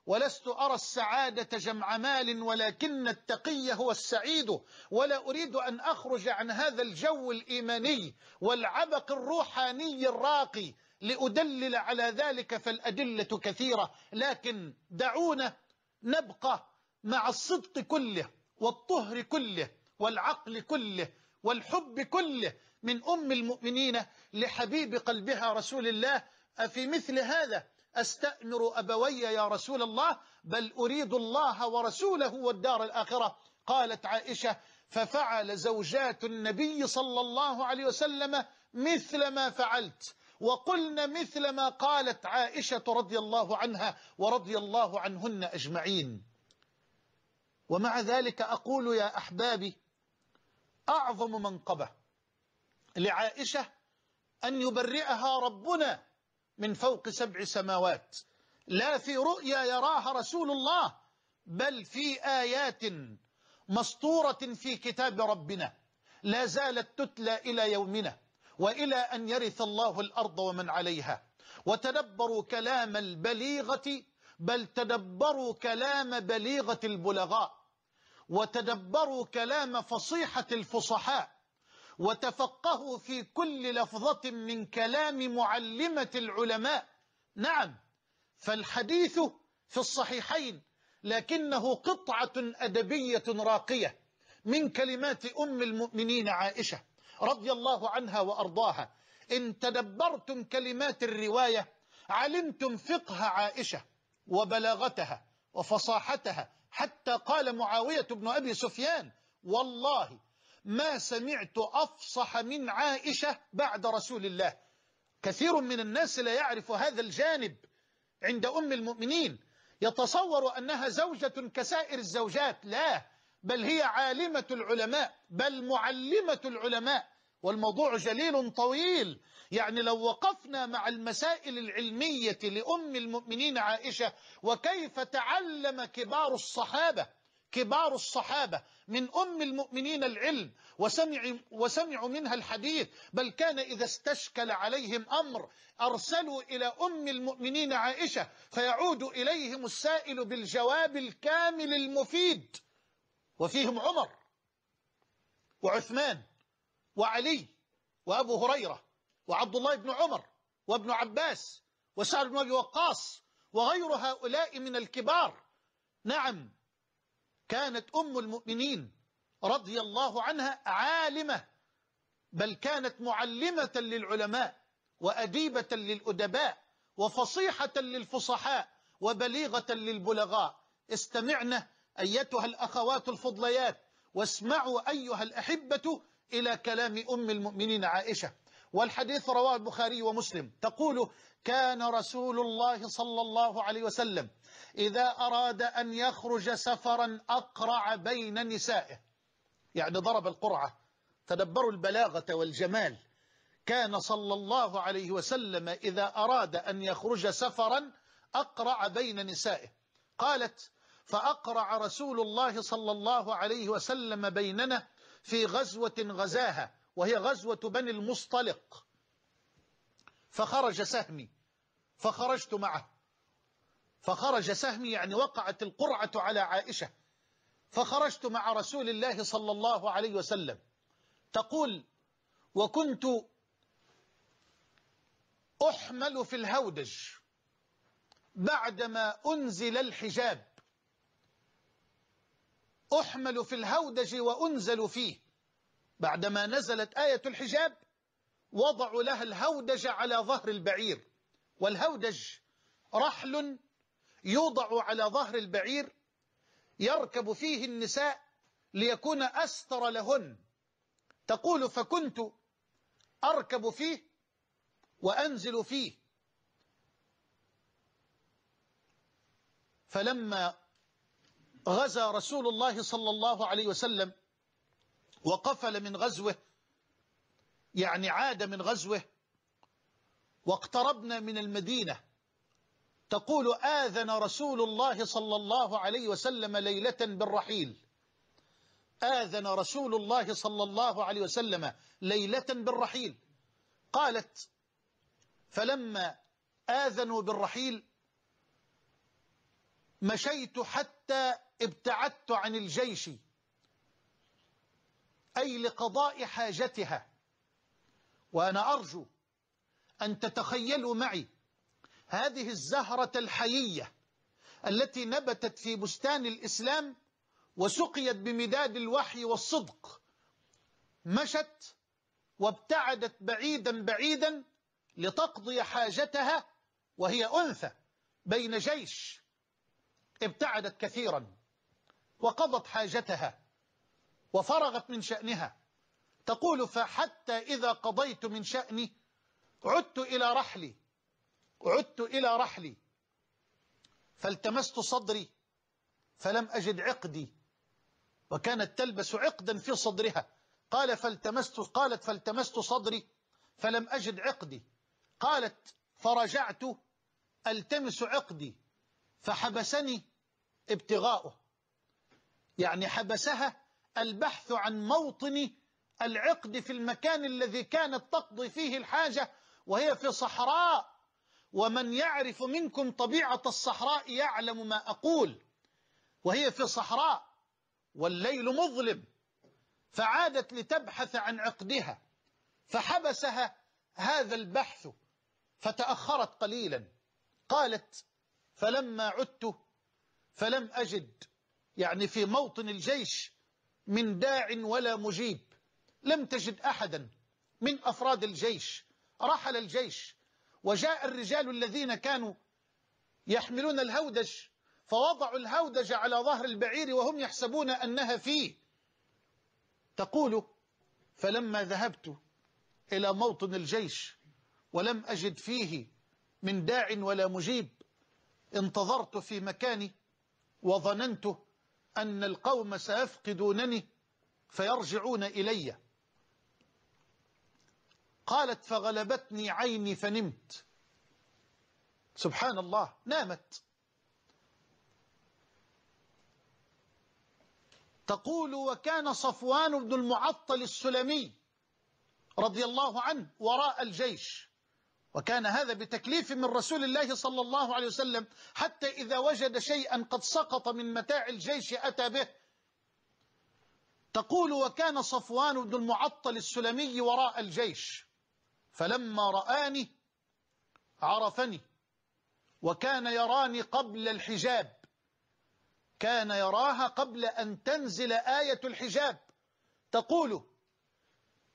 ولست أرى السعادة جمع مال ولكن التقي هو السعيد، ولا أريد أن أخرج عن هذا الجو الإيماني والعبق الروحاني الراقي لأدلل على ذلك، فالأدلة كثيرة، لكن دعونا نبقى مع الصدق كله والطهر كله والعقل كله والحب كله من أم المؤمنين لحبيب قلبها رسول الله. أفي مثل هذا أستأمر أبوي يا رسول الله؟ بل أريد الله ورسوله والدار الآخرة. قالت عائشة: ففعل زوجات النبي صلى الله عليه وسلم مثل ما فعلت، وقلن مثل ما قالت عائشة رضي الله عنها ورضي الله عنهن أجمعين. ومع ذلك أقول يا أحبابي، أعظم منقبة لعائشة أن يبرئها ربنا من فوق سبع سماوات، لا في رؤيا يراها رسول الله، بل في آيات مسطورة في كتاب ربنا لا زالت تتلى إلى يومنا، وإلى أن يرث الله الأرض ومن عليها. وتدبروا كلام البليغة، بل تدبروا كلام بليغة البلغاء، وتدبروا كلام فصيحة الفصحاء، وتفقهوا في كل لفظة من كلام معلمة العلماء. نعم، فالحديث في الصحيحين لكنه قطعة أدبية راقية من كلمات أم المؤمنين عائشة رضي الله عنها وأرضاها. إن تدبرتم كلمات الرواية علمتم فقه عائشة وبلاغتها وفصاحتها. حتى قال معاوية بن أبي سفيان: والله ما سمعت أفصح من عائشة بعد رسول الله. كثير من الناس لا يعرف هذا الجانب عند أم المؤمنين، يتصور أنها زوجة كسائر الزوجات، لا، بل هي عالمة العلماء، بل معلمة العلماء. والموضوع جليل طويل، يعني لو وقفنا مع المسائل العلمية لأم المؤمنين عائشة وكيف تعلم كبار الصحابة كبار الصحابة من أم المؤمنين العلم، وسمعوا وسمع منها الحديث، بل كان إذا استشكل عليهم أمر أرسلوا إلى أم المؤمنين عائشة فيعود إليهم السائل بالجواب الكامل المفيد. وفيهم عمر وعثمان وعلي وأبو هريرة وعبد الله بن عمر وابن عباس وسعد بن أبي وقاص وغير هؤلاء من الكبار. نعم، كانت أم المؤمنين رضي الله عنها عالمة، بل كانت معلمة للعلماء وأديبة للأدباء وفصيحة للفصحاء وبليغة للبلغاء. استمعنا أيتها الأخوات الفضليات، واسمعوا أيها الأحبة إلى كلام أم المؤمنين عائشة. والحديث رواه البخاري ومسلم. تقول: كان رسول الله صلى الله عليه وسلم إذا أراد أن يخرج سفرا أقرع بين نسائه، يعني ضرب القرعة. تدبروا البلاغة والجمال. كان صلى الله عليه وسلم إذا أراد أن يخرج سفرا أقرع بين نسائه. قالت: فأقرع رسول الله صلى الله عليه وسلم بيننا في غزوة غزاها، وهي غزوة بني المصطلق، فخرج سهمي فخرجت معه. فخرج سهمي يعني وقعت القرعة على عائشة، فخرجت مع رسول الله صلى الله عليه وسلم. تقول: وكنت أحمل في الهودج بعدما أنزل الحجاب، أحمل في الهودج وأنزل فيه. بعدما نزلت آية الحجاب وضعوا لها الهودج على ظهر البعير. والهودج رحل يوضع على ظهر البعير يركب فيه النساء ليكون أستر لهن. تقول: فكنت أركب فيه وأنزل فيه، فلما غزا رسول الله صلى الله عليه وسلم وقفل من غزوه، يعني عاد من غزوه، واقتربنا من المدينة، تقول: آذن رسول الله صلى الله عليه وسلم ليلة بالرحيل. آذن رسول الله صلى الله عليه وسلم ليلة بالرحيل. قالت: فلما آذنوا بالرحيل مشيت حتى ابتعدت عن الجيش، أي لقضاء حاجتها. وأنا أرجو أن تتخيلوا معي هذه الزهرة الحيية التي نبتت في بستان الإسلام وسقيت بمداد الوحي والصدق، مشت وابتعدت بعيدا بعيدا لتقضي حاجتها، وهي أنثى بين جيش. ابتعدت كثيرا وقضت حاجتها وفرغت من شأنها. تقول: فحتى إذا قضيت من شأني عدت إلى رحلي عدت إلى رحلي فالتمست صدري فلم أجد عقدي. وكانت تلبس عقدا في صدرها قال فالتمست قالت فالتمست صدري فلم أجد عقدي. قالت فرجعت ألتمس عقدي فحبسني ابتغاؤه، يعني حبسها البحث عن موطن العقد في المكان الذي كانت تقضي فيه الحاجة، وهي في صحراء، ومن يعرف منكم طبيعة الصحراء يعلم ما أقول. وهي في صحراء والليل مظلم، فعادت لتبحث عن عقدها فحبسها هذا البحث فتأخرت قليلا. قالت فلما عدت فلم أجد، يعني في موطن الجيش، من داع ولا مجيب، لم تجد أحدا من أفراد الجيش. رحل الجيش وجاء الرجال الذين كانوا يحملون الهودج فوضعوا الهودج على ظهر البعير وهم يحسبون أنها فيه. تقول فلما ذهبت إلى موطن الجيش ولم أجد فيه من داع ولا مجيب، انتظرت في مكاني وظننت أن القوم سيفقدونني فيرجعون إلي. قالت فغلبتني عيني فنمت. سبحان الله، نامت. تقول وكان صفوان بن المعطل السلمي رضي الله عنه وراء الجيش، وكان هذا بتكليف من رسول الله صلى الله عليه وسلم، حتى إذا وجد شيئا قد سقط من متاع الجيش أتى به. تقول وكان صفوان بن المعطل السلمي وراء الجيش، فلما رآني عرفني، وكان يراني قبل الحجاب، كان يراها قبل أن تنزل آية الحجاب. تقول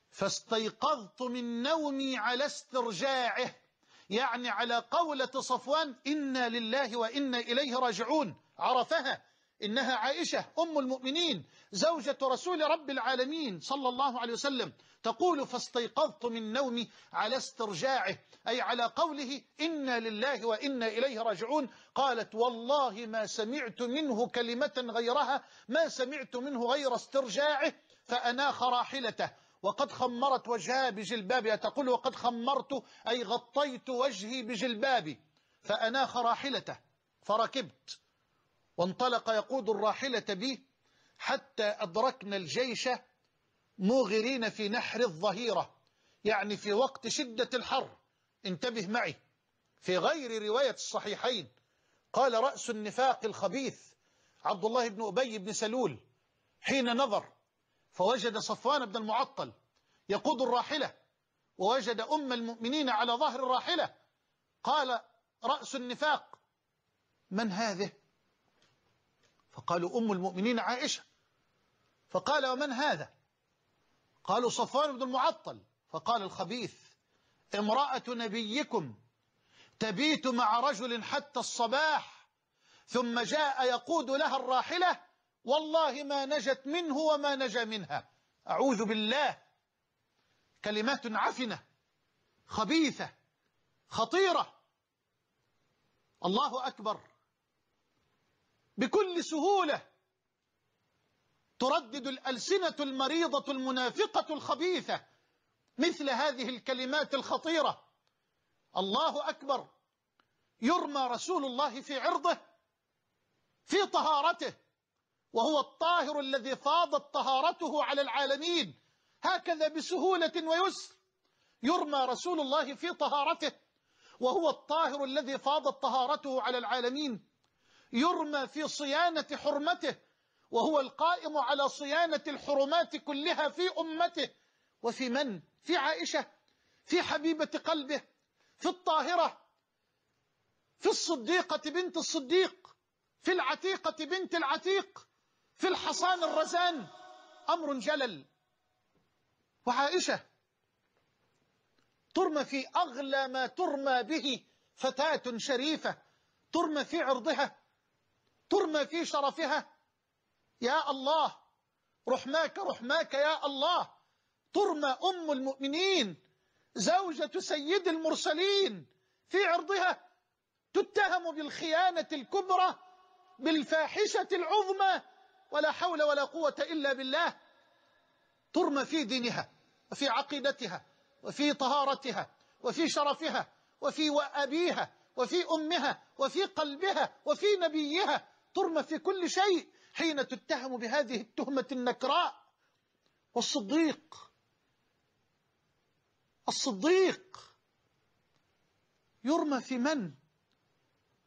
فاستيقظت من نومي على استرجاعه، يعني على قولة صفوان إنا لله وإنا إليه راجعون. عرفها إنها عائشة أم المؤمنين زوجة رسول رب العالمين صلى الله عليه وسلم. تقول فاستيقظت من نومي على استرجاعه، أي على قوله إنا لله وإنا إليه راجعون. قالت والله ما سمعت منه كلمة غيرها، ما سمعت منه غير استرجاعه، فأناخ راحلته وقد خمرت وجهها بجلبابها. تقول وقد خمرت أي غطيت وجهي بجلبابي، فأناخ راحلته فركبت، وانطلق يقود الراحلة بي حتى أدركنا الجيش موغرين في نحر الظهيرة، يعني في وقت شدة الحر. انتبه معي، في غير رواية الصحيحين قال رأس النفاق الخبيث عبد الله بن أبي بن سلول حين نظر فوجد صفوان بن المعطل يقود الراحلة ووجد أم المؤمنين على ظهر الراحلة، قال رأس النفاق من هذه؟ فقالوا أم المؤمنين عائشة. فقال ومن هذا؟ قالوا صفوان بن المعطل. فقال الخبيث امرأة نبيكم تبيت مع رجل حتى الصباح، ثم جاء يقود لها الراحلة، والله ما نجت منه وما نجا منها. أعوذ بالله، كلمات عفنة خبيثة خطيرة. الله أكبر، بكل سهولة تردد الألسنة المريضة المنافقة الخبيثة مثل هذه الكلمات الخطيرة. الله أكبر، يرمى رسول الله في عرضه في طهارته، وهو الطاهر الذي فاضت طهارته على العالمين، هكذا بسهولة ويسر يرمى رسول الله في طهارته، وهو الطاهر الذي فاضت طهارته على العالمين، يرمى في صيانة حرمته، وهو القائم على صيانة الحرمات كلها في أمته. وفي من؟ في عائشة، في حبيبة قلبه، في الطاهرة، في الصديقة بنت الصديق، في العتيقة بنت العتيق، في الحصان الرزان. أمر جلل. وعائشة ترمى في أغلى ما ترمى به فتاة شريفة، ترمى في عرضها، ترمى في شرفها. يا الله، رحماك رحماك يا الله. ترمى أم المؤمنين زوجة سيد المرسلين في عرضها، تتهم بالخيانة الكبرى، بالفاحشة العظمى، ولا حول ولا قوة إلا بالله. ترمى في دينها وفي عقيدتها وفي طهارتها وفي شرفها وفي وأبيها وفي أمها وفي قلبها وفي نبيها، ترمى في كل شيء حين تتهم بهذه التهمة النكراء. والصديق الصديق يرمى في من؟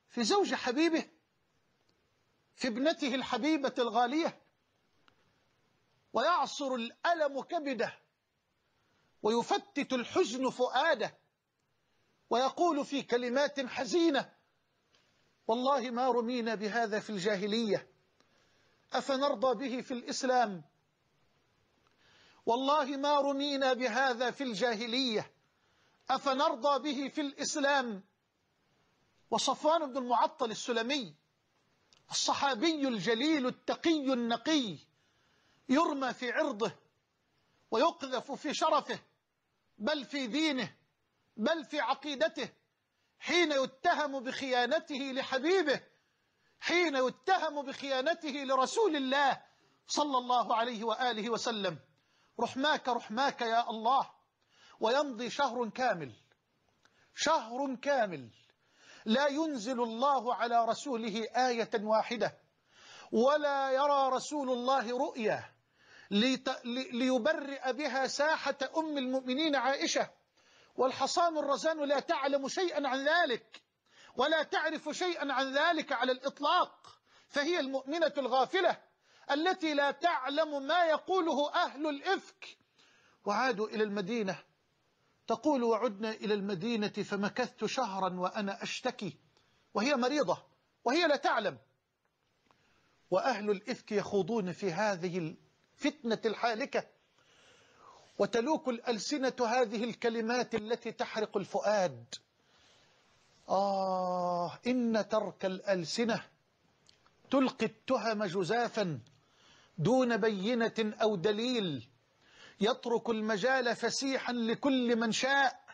في زوج حبيبه، في ابنته الحبيبة الغالية، ويعصر الألم كبده ويفتت الحزن فؤاده، ويقول في كلمات حزينة: والله ما رمينا بهذا في الجاهلية، أفنرضى به في الإسلام؟ والله ما رمينا بهذا في الجاهلية، أفنرضى به في الإسلام. وصفوان بن المعطل السلمي الصحابي الجليل التقي النقي يرمى في عرضه ويقذف في شرفه، بل في دينه، بل في عقيدته، حين يتهم بخيانته لحبيبه، حين يتهم بخيانته لرسول الله صلى الله عليه وآله وسلم. رحماك رحماك يا الله. ويمضي شهر كامل، شهر كامل لا ينزل الله على رسوله آية واحدة، ولا يرى رسول الله رؤيا ليبرئ بها ساحة أم المؤمنين عائشة، والحصان الرزان لا تعلم شيئا عن ذلك ولا تعرف شيئا عن ذلك على الإطلاق، فهي المؤمنة الغافلة التي لا تعلم ما يقوله أهل الإفك. وعادوا إلى المدينة، تقول: وعدنا إلى المدينة فمكثت شهرا وأنا أشتكي، وهي مريضة وهي لا تعلم. وأهل الإفك يخوضون في هذه الفتنة الحالكة، وتلوك الألسنة هذه الكلمات التي تحرق الفؤاد. آه إن ترك الألسنة تلقي التهم جزافا دون بينة أو دليل، يترك المجال فسيحا لكل من شاء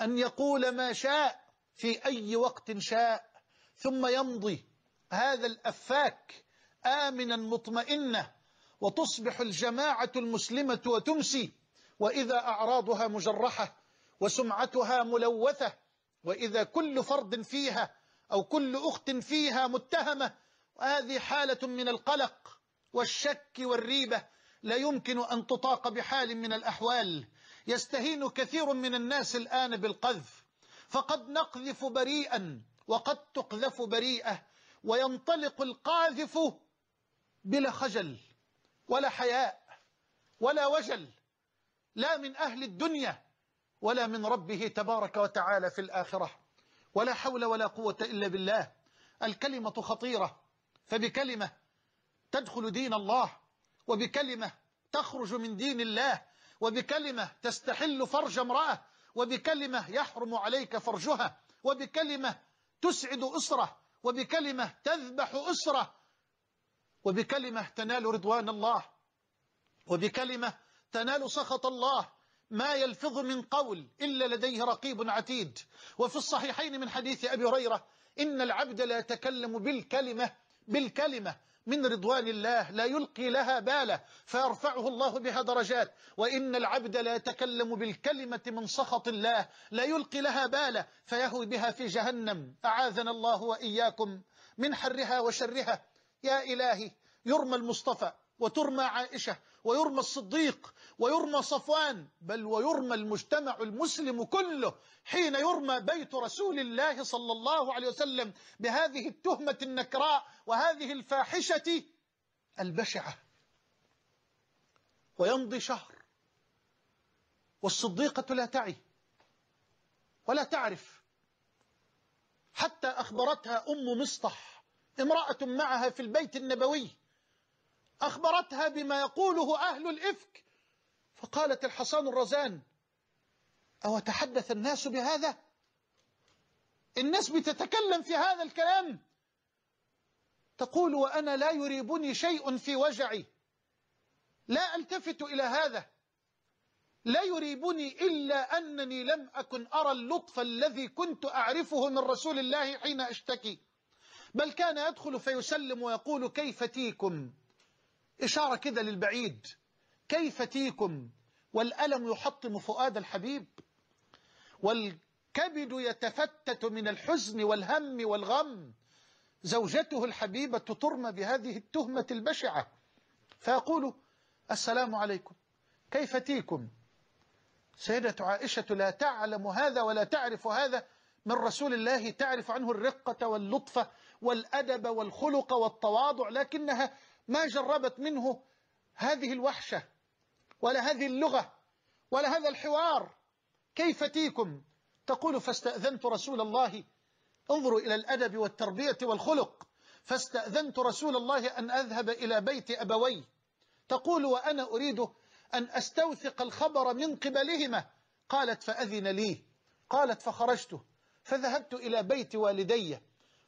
أن يقول ما شاء في أي وقت شاء، ثم يمضي هذا الأفاك آمنا مطمئنة، وتصبح الجماعة المسلمة وتمسي، وإذا أعراضها مجرحة وسمعتها ملوثة، وإذا كل فرد فيها أو كل أخت فيها متهمة. هذه حالة من القلق والشك والريبة لا يمكن أن تطاق بحال من الأحوال. يستهين كثير من الناس الآن بالقذف، فقد نقذف بريئا وقد تقذف بريئة، وينطلق القاذف بلا خجل ولا حياء ولا وجل، لا من أهل الدنيا ولا من ربه تبارك وتعالى في الآخرة. ولا حول ولا قوة إلا بالله. الكلمة خطيرة، فبكلمة تدخل دين الله، وبكلمة تخرج من دين الله، وبكلمة تستحل فرج امرأة، وبكلمة يحرم عليك فرجها، وبكلمة تسعد أسرة، وبكلمة تذبح أسرة، وبكلمة تنال رضوان الله، وبكلمة تنال سخط الله. ما يلفظ من قول إلا لديه رقيب عتيد. وفي الصحيحين من حديث أبي هريرة: إن العبد لا يتكلم بالكلمة بالكلمة من رضوان الله لا يلقي لها باله فيرفعه الله بها درجات، وإن العبد لا يتكلم بالكلمة من سخط الله لا يلقي لها باله فيهوي بها في جهنم. أعاذنا الله وإياكم من حرها وشرها. يا إلهي، يرمى المصطفى وترمى عائشة ويرمى الصديق ويرمى صفوان، بل ويرمى المجتمع المسلم كله حين يرمى بيت رسول الله صلى الله عليه وسلم بهذه التهمة النكراء وهذه الفاحشة البشعة. ويمضي شهر والصديقة لا تعي ولا تعرف، حتى أخبرتها أم مصطح، امرأة معها في البيت النبوي، أخبرتها بما يقوله أهل الإفك، فقالت الحصان الرزان: أو تحدث الناس بهذا؟ الناس بتتكلم في هذا الكلام. تقول: وأنا لا يريبني شيء في وجعي، لا ألتفت إلى هذا، لا يريبني إلا أنني لم أكن أرى اللطف الذي كنت أعرفه من رسول الله حين أشتكي، بل كان يدخل فيسلم ويقول: كيف تيكم، إشارة كده للبعيد، كيف تيكم والألم يحطم فؤاد الحبيب، والكبد يتفتت من الحزن والهم والغم، زوجته الحبيبة ترمى بهذه التهمة البشعة، فيقول السلام عليكم كيف تيكم. سيدة عائشة لا تعلم هذا ولا تعرف هذا من رسول الله، تعرف عنه الرقة واللطفة والأدب والخلق والتواضع، لكنها ما جربت منه هذه الوحشة ولا هذه اللغة ولا هذا الحوار. كيف تيكم؟ تقول فاستأذنت رسول الله، انظروا إلى الأدب والتربية والخلق، فاستأذنت رسول الله أن أذهب إلى بيت أبوي. تقول وأنا أريد أن أستوثق الخبر من قبلهما. قالت فأذن لي. قالت فخرجت فذهبت إلى بيت والدي،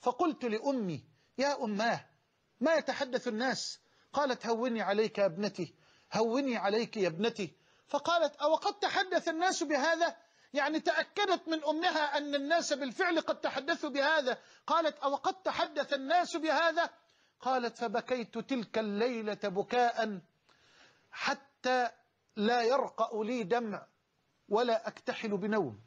فقلت لأمي يا أماه ما يتحدث الناس؟ قالت هوني عليك يا ابنتي، هوني عليك يا ابنتي. فقالت أو قد تحدث الناس بهذا؟ يعني تأكدت من أمها أن الناس بالفعل قد تحدثوا بهذا. قالت أو قد تحدث الناس بهذا؟ قالت فبكيت تلك الليلة بكاء حتى لا يرقأ لي دمع ولا أكتحل بنوم،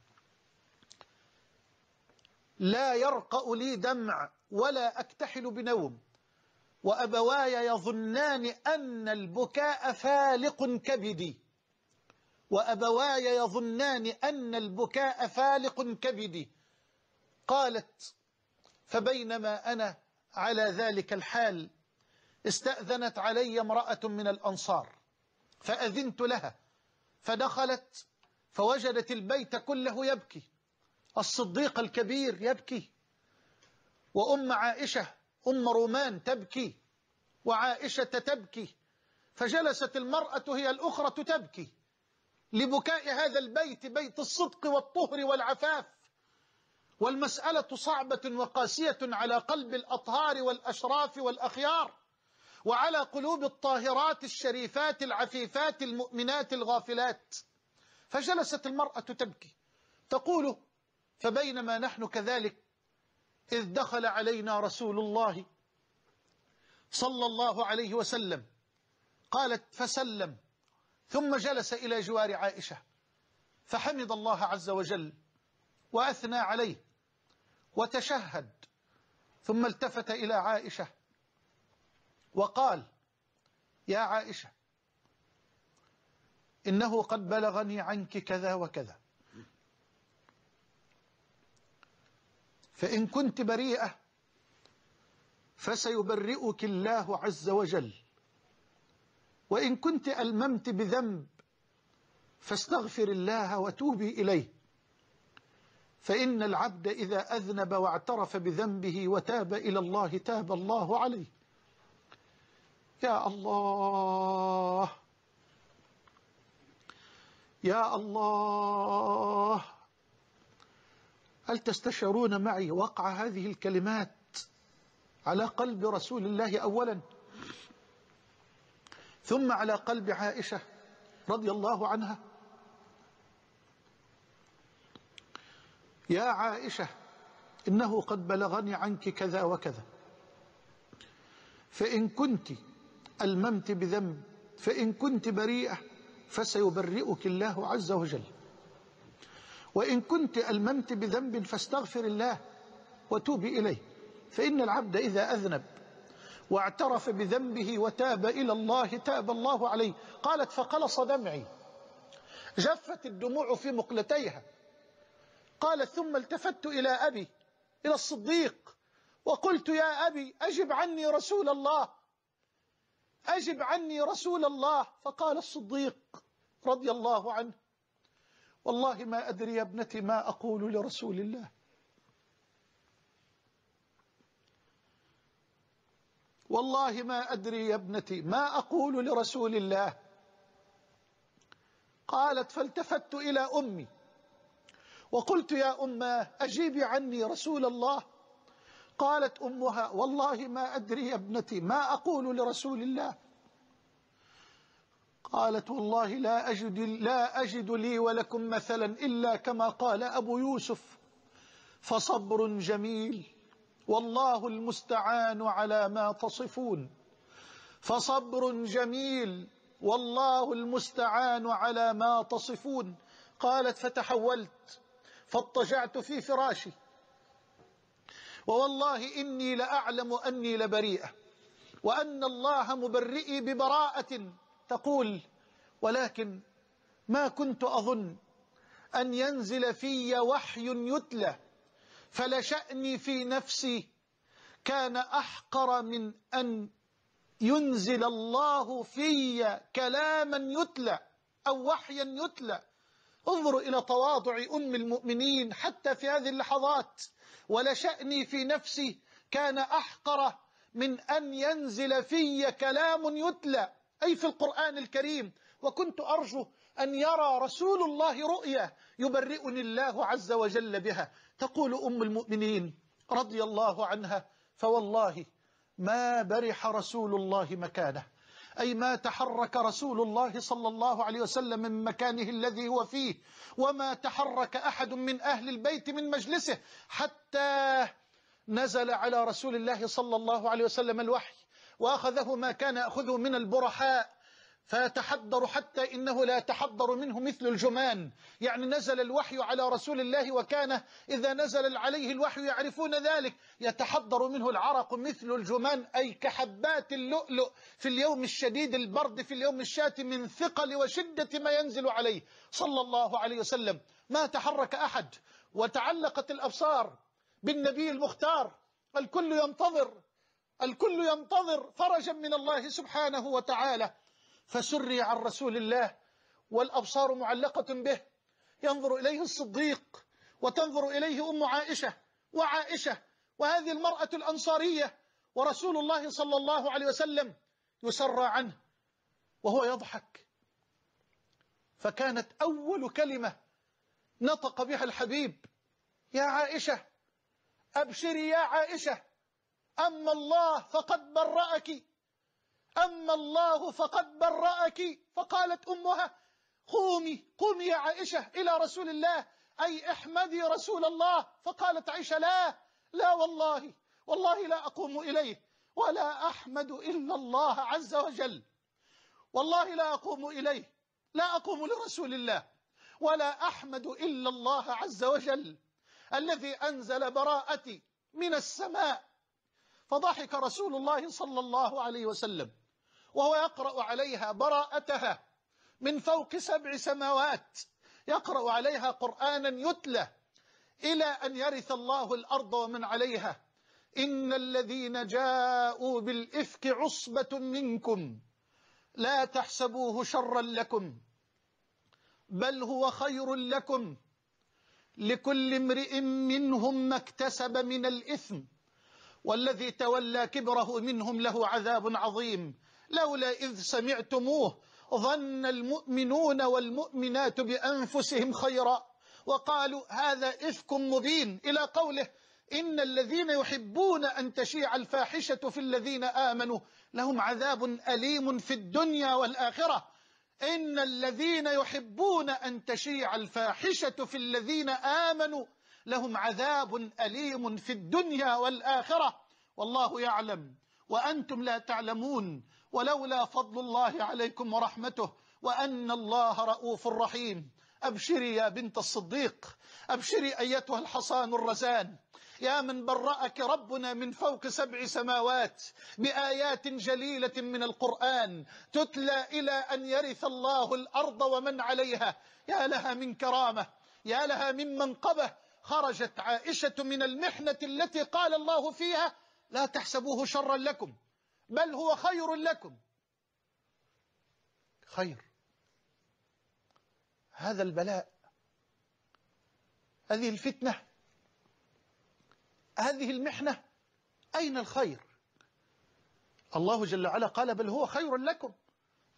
لا يرقأ لي دمع ولا أكتحل بنوم، وأبواي يظنان أن البكاء فالق كبدي، وأبواي يظنان أن البكاء فالق كبدي. قالت فبينما أنا على ذلك الحال استأذنت علي امرأة من الأنصار، فأذنت لها فدخلت فوجدت البيت كله يبكي، الصديق الكبير يبكي، وأم عائشة أم رومان تبكي، وعائشة تبكي، فجلست المرأة هي الأخرى تبكي لبكاء هذا البيت، بيت الصدق والطهر والعفاف. والمسألة صعبة وقاسية على قلب الأطهار والأشراف والأخيار، وعلى قلوب الطاهرات الشريفات العفيفات المؤمنات الغافلات. فجلست المرأة تبكي. تقول فبينما نحن كذلك إذ دخل علينا رسول الله صلى الله عليه وسلم. قالت فسلم ثم جلس إلى جوار عائشة، فحمد الله عز وجل وأثنى عليه وتشهد، ثم التفت إلى عائشة وقال يا عائشة إنه قد بلغني عنك كذا وكذا، فإن كنت بريئة فسيبرئك الله عز وجل، وإن كنت ألممت بذنب فاستغفر الله وتوبي إليه، فإن العبد إذا أذنب واعترف بذنبه وتاب إلى الله تاب الله عليه. يا الله يا الله، هل تستشعرون معي وقع هذه الكلمات على قلب رسول الله أولا، ثم على قلب عائشة رضي الله عنها؟ يا عائشة إنه قد بلغني عنك كذا وكذا، فإن كنت ألممت بذنب فإن كنت بريئة فسيبرئك الله عز وجل، وإن كنت ألممت بذنب فاستغفر الله وتوبي إليه، فإن العبد إذا أذنب واعترف بذنبه وتاب إلى الله تاب الله عليه. قالت فقلص دمعي، جفت الدموع في مقلتيها. قالت ثم التفت إلى أبي إلى الصديق وقلت يا أبي أجب عني رسول الله، أجب عني رسول الله. فقال الصديق رضي الله عنه والله ما أدري يا ابنتي ما أقول لرسول الله، والله ما أدري يا ابنتي ما أقول لرسول الله. قالت فالتفت إلى أمي وقلت يا أماه أجيبي عني رسول الله. قالت أمها والله ما أدري يا ابنتي ما أقول لرسول الله. قالت والله لا أجد, لا أجد لي ولكم مثلا إلا كما قال أبو يوسف، فصبر جميل والله المستعان على ما تصفون، فصبر جميل والله المستعان على ما تصفون. قالت فتحولت فاضطجعت في فراشي، ووالله إني لأعلم أني لبريئة وأن الله مبرئي ببراءة. تقول ولكن ما كنت أظن أن ينزل في وحي يتلى، فلشأني في نفسي كان أحقر من أن ينزل الله في كلاما يتلى أو وحيا يتلى. انظروا إلى تواضع أم المؤمنين حتى في هذه اللحظات. ولشأني في نفسي كان أحقر من أن ينزل في كلام يتلى، أي في القرآن الكريم، وكنت أرجو أن يرى رسول الله رؤيا يبرئني الله عز وجل بها. تقول أم المؤمنين رضي الله عنها فوالله ما برح رسول الله مكانه، أي ما تحرك رسول الله صلى الله عليه وسلم من مكانه الذي هو فيه، وما تحرك أحد من أهل البيت من مجلسه حتى نزل على رسول الله صلى الله عليه وسلم الوحي، وأخذه ما كان أخذه من البرحاء فيتحضر حتى إنه لا يتحضر منه مثل الجمان. يعني نزل الوحي على رسول الله، وكان إذا نزل عليه الوحي يعرفون ذلك يتحضر منه العرق مثل الجمان، أي كحبات اللؤلؤ في اليوم الشديد البرد، في اليوم الشاتم من ثقل وشدة ما ينزل عليه صلى الله عليه وسلم. ما تحرك أحد، وتعلقت الأبصار بالنبي المختار. الكل ينتظر، الكل ينتظر فرجا من الله سبحانه وتعالى. فسري عن رسول الله والأبصار معلقة به، ينظر إليه الصديق وتنظر إليه أم عائشة وعائشة وهذه المرأة الأنصارية، ورسول الله صلى الله عليه وسلم يسرى عنه وهو يضحك. فكانت أول كلمة نطق بها الحبيب يا عائشة، أبشري يا عائشة، أما الله فقد برأك، أما الله فقد برأك. فقالت أمها قومي قومي يا عائشة إلى رسول الله، أي احمدي رسول الله. فقالت عائشة لا لا والله والله لا أقوم إليه ولا أحمد إلا الله عز وجل، والله لا أقوم إليه، لا أقوم لرسول الله ولا أحمد إلا الله عز وجل الذي أنزل براءتي من السماء. فضحك رسول الله صلى الله عليه وسلم وهو يقرأ عليها براءتها من فوق سبع سماوات، يقرأ عليها قرآنا يتلى إلى أن يرث الله الأرض ومن عليها. إن الذين جاءوا بالإفك عصبة منكم لا تحسبوه شرا لكم بل هو خير لكم لكل امرئ منهم ما اكتسب من الإثم والذي تولى كبره منهم له عذاب عظيم. لولا إذ سمعتموه ظن المؤمنون والمؤمنات بأنفسهم خيرا وقالوا هذا إفك مبين، إلى قوله إن الذين يحبون أن تشيع الفاحشة في الذين آمنوا لهم عذاب أليم في الدنيا والآخرة. إن الذين يحبون أن تشيع الفاحشة في الذين آمنوا لهم عذاب أليم في الدنيا والآخرة والله يعلم وأنتم لا تعلمون، ولولا فضل الله عليكم ورحمته وأن الله رؤوف رحيم. أبشري يا بنت الصديق، أبشري أيتها الحصان الرزان، يا من برأك ربنا من فوق سبع سماوات بآيات جليلة من القرآن تتلى إلى أن يرث الله الأرض ومن عليها. يا لها من كرامة، يا لها من منقبة. خرجت عائشة من المحنة التي قال الله فيها لا تحسبوه شرا لكم بل هو خير لكم. خير، هذا البلاء، هذه الفتنة، هذه المحنة، أين الخير؟ الله جل وعلا قال بل هو خير لكم،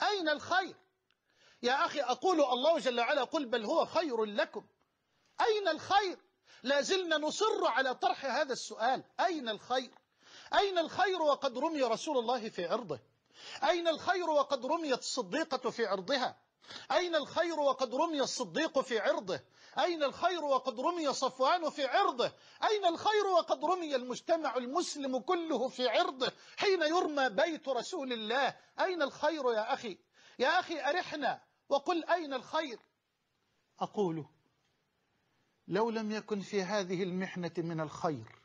أين الخير؟ يا أخي أقول الله جل وعلا قل بل هو خير لكم، أين الخير؟ لازلنا نصر على طرح هذا السؤال، أين الخير؟ أين الخير وقد رمي رسول الله في عرضه؟ أين الخير وقد رميت الصديقة في عرضها؟ أين الخير وقد رمي الصديق في عرضه؟ أين الخير وقد رمي صفوان في عرضه؟ أين الخير وقد رمي المجتمع المسلم كله في عرضه حين يرمى بيت رسول الله؟ أين الخير يا أخي؟ يا أخي أرحنا وقل أين الخير؟ أقول لو لم يكن في هذه المحنة من الخير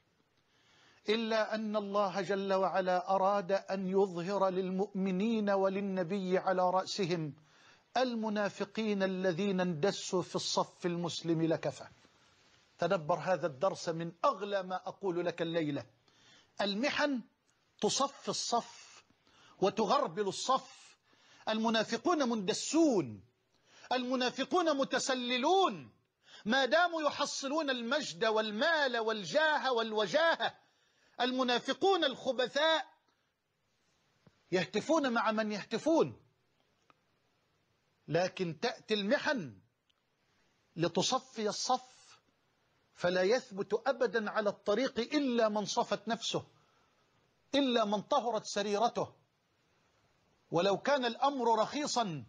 إلا أن الله جل وعلا أراد أن يظهر للمؤمنين وللنبي على رأسهم المنافقين الذين اندسوا في الصف المسلم لكفى. تدبر هذا الدرس من أغلى ما أقول لك الليلة. المحن تصف الصف وتغربل الصف. المنافقون مندسون، المنافقون متسللون، ما داموا يحصلون المجد والمال والجاه والوجاهة. المنافقون الخبثاء يهتفون مع من يهتفون، لكن تأتي المحن لتصفي الصف، فلا يثبت أبدا على الطريق إلا من صفت نفسه، إلا من طهرت سريرته. ولو كان الأمر رخيصا،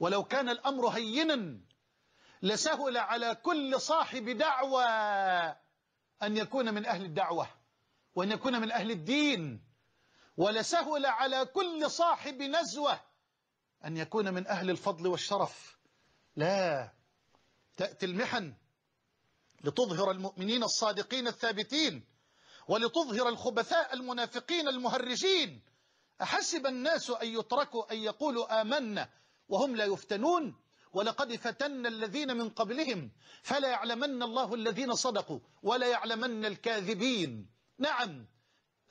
ولو كان الأمر هينا، لسهل على كل صاحب دعوة أن يكون من أهل الدعوة وأن يكون من أهل الدين، ولسهل على كل صاحب نزوة أن يكون من أهل الفضل والشرف. لا، تأتي المحن لتظهر المؤمنين الصادقين الثابتين، ولتظهر الخبثاء المنافقين المهرجين. أحسب الناس أن يتركوا أن يقولوا آمنا وهم لا يفتنون؟ ولقد فتنا الذين من قبلهم فلا يعلمن الله الذين صدقوا ولا يعلمن الكاذبين. نعم،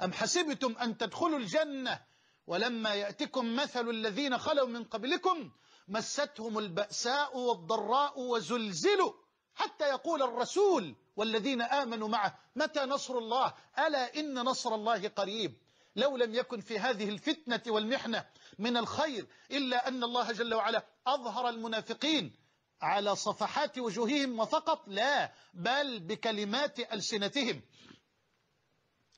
أم حسبتم أن تدخلوا الجنة ولما يأتكم مثل الذين خلوا من قبلكم مستهم البأساء والضراء وزلزلوا حتى يقول الرسول والذين آمنوا معه متى نصر الله ألا إن نصر الله قريب. لو لم يكن في هذه الفتنة والمحنة من الخير إلا أن الله جل وعلا أظهر المنافقين على صفحات وجوههم وفقط، لا، بل بكلمات ألسنتهم،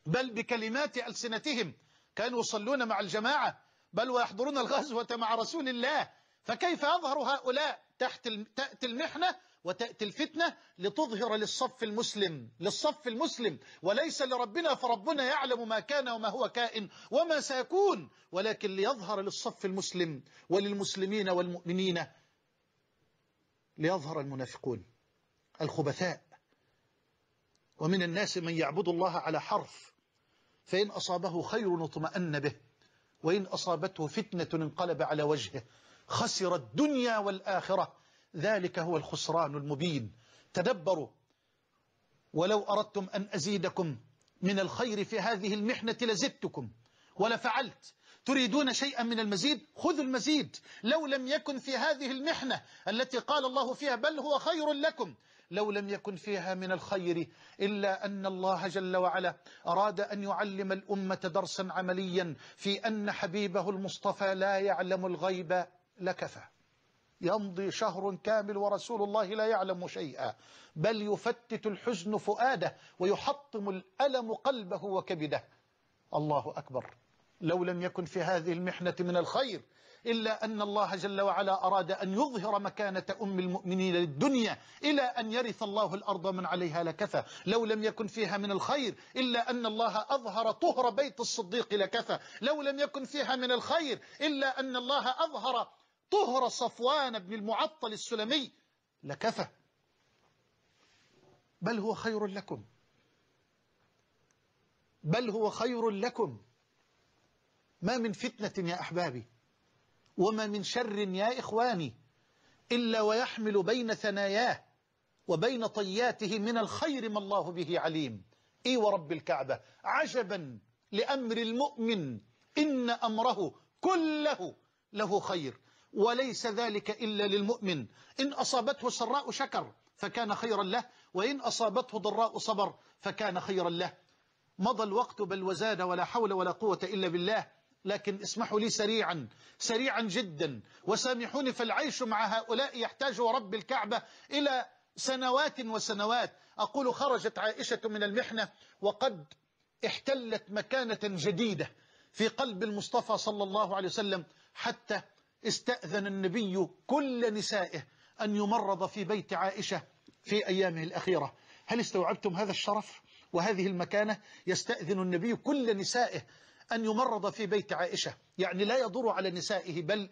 بل بكلمات ألسنتهم. كانوا يصلون مع الجماعة، بل ويحضرون الغزوة مع رسول الله، فكيف يظهر هؤلاء؟ تحت تأتي المحنة وتأتي الفتنة لتظهر للصف المسلم، للصف المسلم وليس لربنا، فربنا يعلم ما كان وما هو كائن وما سيكون، ولكن ليظهر للصف المسلم وللمسلمين والمؤمنين. ليظهر المنافقون الخبثاء. ومن الناس من يعبد الله على حرف، فإن أصابه خير اطمأن به، وإن أصابته فتنة انقلب على وجهه، خسر الدنيا والآخرة، ذلك هو الخسران المبين. تدبروا، ولو أردتم أن أزيدكم من الخير في هذه المحنة لزدتكم ولفعلت. تريدون شيئا من المزيد؟ خذوا المزيد. لو لم يكن في هذه المحنة التي قال الله فيها بل هو خير لكم، لو لم يكن فيها من الخير إلا أن الله جل وعلا أراد أن يعلم الأمة درسا عمليا في أن حبيبه المصطفى لا يعلم الغيب لكفى. يمضي شهر كامل ورسول الله لا يعلم شيئا، بل يفتت الحزن فؤاده ويحطم الألم قلبه وكبده. الله أكبر. لو لم يكن في هذه المحنة من الخير إلا أن الله جل وعلا أراد أن يظهر مكانة أم المؤمنين للدنيا إلى أن يرث الله الأرض من عليها لكفى. لو لم يكن فيها من الخير إلا أن الله أظهر طهر بيت الصديق لكفى. لو لم يكن فيها من الخير إلا أن الله أظهر طهر صفوان بن المعطل السلمي لكفى. بل هو خير لكم، بل هو خير لكم. ما من فتنة يا أحبابي، وما من شر يا إخواني، إلا ويحمل بين ثناياه وبين طياته من الخير ما الله به عليم. إي ورب الكعبة، عجبا لأمر المؤمن، إن أمره كله له خير، وليس ذلك إلا للمؤمن. إن أصابته سراء شكر فكان خيرا له، وإن أصابته ضراء صبر فكان خيرا له. مضى الوقت بل وزاد، ولا حول ولا قوة إلا بالله. لكن اسمحوا لي سريعا، سريعا جدا، وسامحوني، فالعيش مع هؤلاء يحتاج ورب الكعبة إلى سنوات وسنوات. أقول خرجت عائشة من المحنة وقد احتلت مكانة جديدة في قلب المصطفى صلى الله عليه وسلم، حتى استأذن النبي كل نسائه أن يمرض في بيت عائشة في أيامه الأخيرة. هل استوعبتم هذا الشرف وهذه المكانة؟ يستأذن النبي كل نسائه أن يمرض في بيت عائشة، يعني لا يضر على نسائه، بل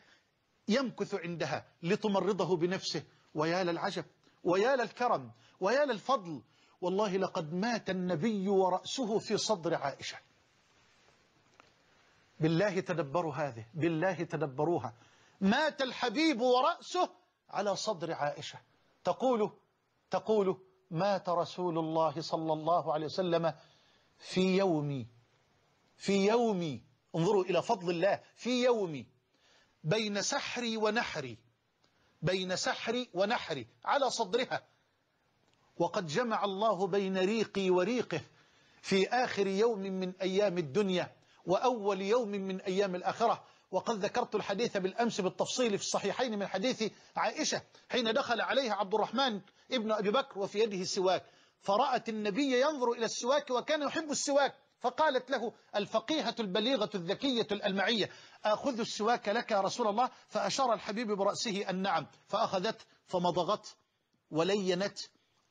يمكث عندها لتمرضه بنفسه. ويا للعجب ويا للكرم ويا للفضل، والله لقد مات النبي ورأسه في صدر عائشة. بالله تدبروا هذه، بالله تدبروها. مات الحبيب ورأسه على صدر عائشة. تقول تقول مات رسول الله صلى الله عليه وسلم في يومي، في يومي، انظروا إلى فضل الله، في يومي بين سحري ونحري، بين سحري ونحري، على صدرها. وقد جمع الله بين ريقي وريقه في آخر يوم من أيام الدنيا وأول يوم من أيام الآخرة. وقد ذكرت الحديث بالأمس بالتفصيل في الصحيحين من حديث عائشة حين دخل عليها عبد الرحمن ابن أبي بكر وفي يده السواك، فرأت النبي ينظر إلى السواك وكان يحب السواك، فقالت له الفقيهة البليغة الذكية الألمعية: أخذ السواك لك يا رسول الله؟ فأشار الحبيب برأسه أن نعم، فأخذت فمضغت ولينت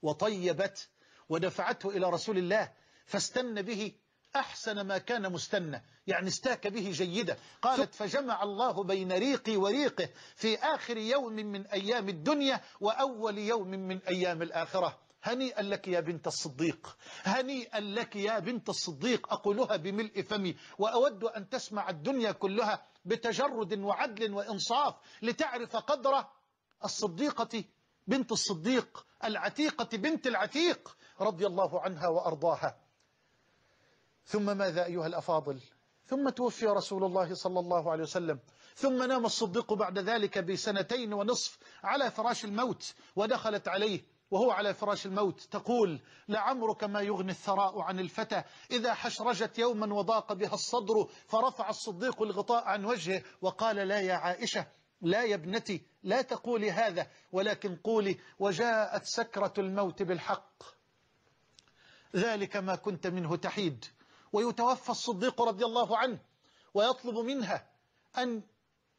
وطيبت ودفعته إلى رسول الله، فاستن به أحسن ما كان مستنى، يعني استاك به جيدا. قالت فجمع الله بين ريقي وريقه في آخر يوم من أيام الدنيا وأول يوم من أيام الآخرة. هنيئا لك يا بنت الصديق، هنيئا لك يا بنت الصديق، أقولها بملء فمي، وأود أن تسمع الدنيا كلها بتجرد وعدل وإنصاف لتعرف قدر الصديقة بنت الصديق، العتيقة بنت العتيق رضي الله عنها وأرضاها. ثم ماذا أيها الأفاضل؟ ثم توفي رسول الله صلى الله عليه وسلم، ثم نام الصديق بعد ذلك بسنتين ونصف على فراش الموت، ودخلت عليه وهو على فراش الموت تقول: لعمرك ما يغني الثراء عن الفتى، إذا حشرجت يوما وضاق بها الصدر، فرفع الصديق الغطاء عن وجهه وقال: لا يا عائشة، لا يا ابنتي، لا تقولي هذا، ولكن قولي: وجاءت سكرة الموت بالحق، ذلك ما كنت منه تحيد. ويتوفى الصديق رضي الله عنه ويطلب منها أن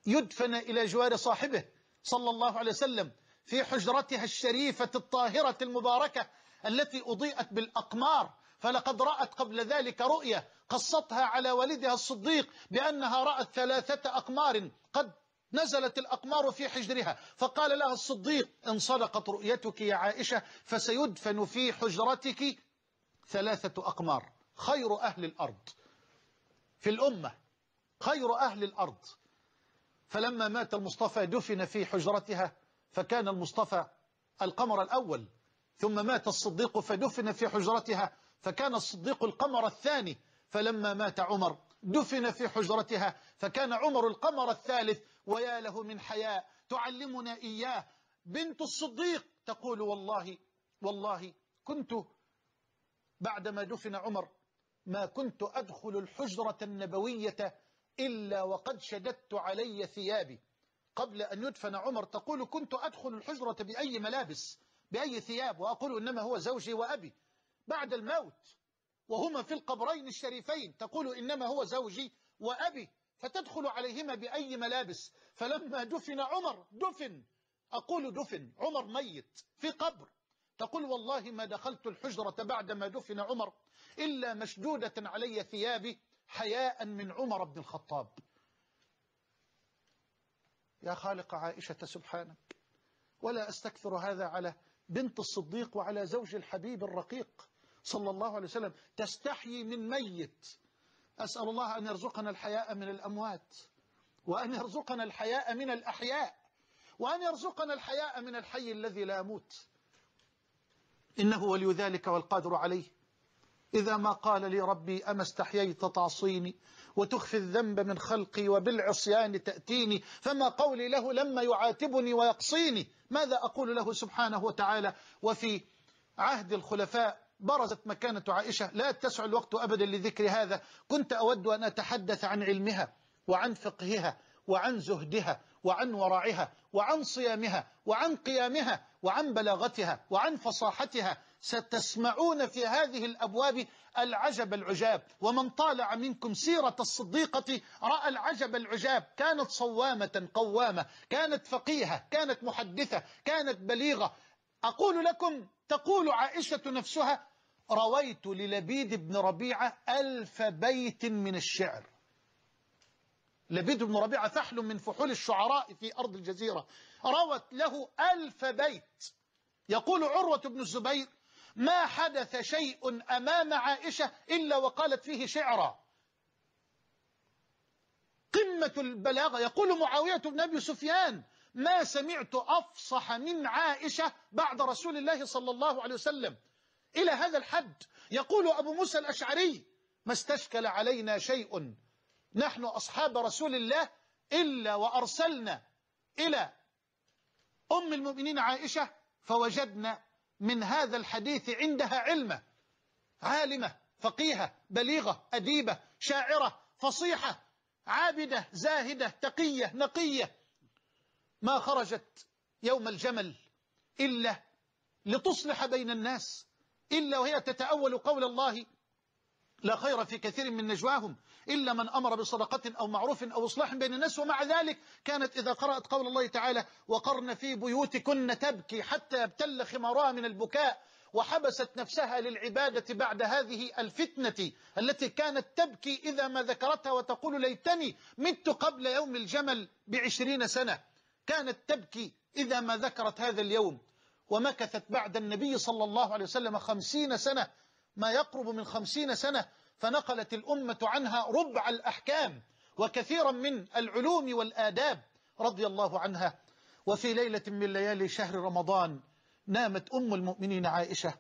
يدفن إلى جوار صاحبه صلى الله عليه وسلم في حجرتها الشريفة الطاهرة المباركة التي أضيئت بالأقمار، فلقد رأت قبل ذلك رؤية قصتها على والدها الصديق بأنها رأت ثلاثة أقمار قد نزلت الأقمار في حجرها، فقال لها الصديق: إن صدقت رؤيتك يا عائشة فسيدفن في حجرتك ثلاثة أقمار، خير أهل الأرض في الأمة، خير أهل الأرض. فلما مات المصطفى دفن في حجرتها، فكان المصطفى القمر الأول، ثم مات الصديق فدفن في حجرتها، فكان الصديق القمر الثاني. فلما مات عمر دفن في حجرتها، فكان عمر القمر الثالث. ويا له من حياء تعلمنا إياه بنت الصديق، تقول: والله والله كنت بعدما دفن عمر ما كنت أدخل الحجرة النبوية إلا وقد شددت علي ثيابي. قبل أن يدفن عمر تقول: كنت أدخل الحجرة بأي ملابس، بأي ثياب، وأقول إنما هو زوجي وأبي. بعد الموت وهما في القبرين الشريفين تقول: إنما هو زوجي وأبي، فتدخل عليهما بأي ملابس. فلما دفن عمر، دفن، أقول دفن عمر ميت في قبر، تقول: والله ما دخلت الحجرة بعدما دفن عمر إلا مشدودة علي ثيابي حياء من عمر بن الخطاب. يا خالق عائشة سبحانك، ولا أستكثر هذا على بنت الصديق وعلى زوج الحبيب الرقيق صلى الله عليه وسلم، تستحيي من ميت. أسأل الله أن يرزقنا الحياء من الأموات، وأن يرزقنا الحياء من الأحياء، وأن يرزقنا الحياء من الحي الذي لا يموت، إنه ولي ذلك والقادر عليه. إذا ما قال لي ربي: أما استحييت تعصيني وتخفي الذنب من خلقي وبالعصيان تأتيني، فما قولي له لما يعاتبني ويقصيني؟ ماذا أقول له سبحانه وتعالى؟ وفي عهد الخلفاء برزت مكانة عائشة، لا تسع الوقت أبدا لذكر هذا. كنت أود أن أتحدث عن علمها وعن فقهها وعن زهدها وعن ورعها وعن صيامها وعن قيامها وعن بلاغتها وعن فصاحتها. ستسمعون في هذه الأبواب العجب العجاب، ومن طالع منكم سيرة الصديقة رأى العجب العجاب. كانت صوامة قوامة، كانت فقيهة، كانت محدثة، كانت بليغة. أقول لكم تقول عائشة نفسها: رويت للبيد بن ربيعة ألف بيت من الشعر، لبيد بن ربيعة فحل من فحول الشعراء في أرض الجزيرة، روت له ألف بيت. يقول عروة بن الزبير: ما حدث شيء أمام عائشة إلا وقالت فيه شعرا. قمة البلاغة. يقول معاوية بن أبي سفيان: ما سمعت أفصح من عائشة بعد رسول الله صلى الله عليه وسلم إلى هذا الحد. يقول أبو موسى الأشعري: ما استشكل علينا شيء نحن أصحاب رسول الله إلا وأرسلنا إلى أم المؤمنين عائشة فوجدنا من هذا الحديث عندها علمة، عالمة فقيهة بليغة أديبة شاعرة فصيحة عابدة زاهدة تقية نقية، ما خرجت يوم الجمل إلا لتصلح بين الناس، إلا وهي تتأول قول الله: لا خير في كثير من نجواهم إلا من أمر بصدقة أو معروف أو إصلاح بين الناس. ومع ذلك كانت إذا قرأت قول الله تعالى: وقرن في بيوتكن تبكي حتى يبتل خمارها من البكاء، وحبست نفسها للعبادة بعد هذه الفتنة التي كانت تبكي إذا ما ذكرتها وتقول: ليتني مت قبل يوم الجمل بعشرين سنة. كانت تبكي إذا ما ذكرت هذا اليوم، ومكثت بعد النبي صلى الله عليه وسلم خمسين سنة، ما يقرب من خمسين سنة، فنقلت الأمة عنها ربع الأحكام وكثيرا من العلوم والآداب رضي الله عنها. وفي ليلة من ليالي شهر رمضان نامت أم المؤمنين عائشة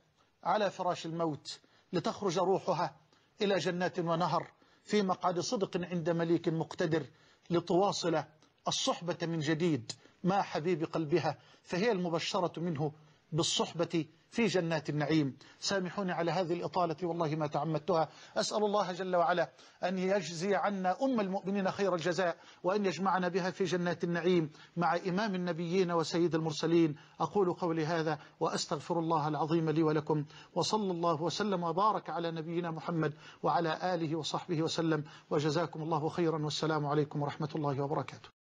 على فراش الموت لتخرج روحها إلى جنات ونهر في مقعد صدق عند مليك مقتدر لتواصل الصحبة من جديد مع حبيب قلبها، فهي المبشرة منه بالصحبة في جنات النعيم. سامحوني على هذه الإطالة والله ما تعمدتها. أسأل الله جل وعلا أن يجزي عنا أم المؤمنين خير الجزاء، وأن يجمعنا بها في جنات النعيم مع إمام النبيين وسيد المرسلين. أقول قولي هذا وأستغفر الله العظيم لي ولكم، وصلى الله وسلم وبارك على نبينا محمد وعلى آله وصحبه وسلم، وجزاكم الله خيرا، والسلام عليكم ورحمة الله وبركاته.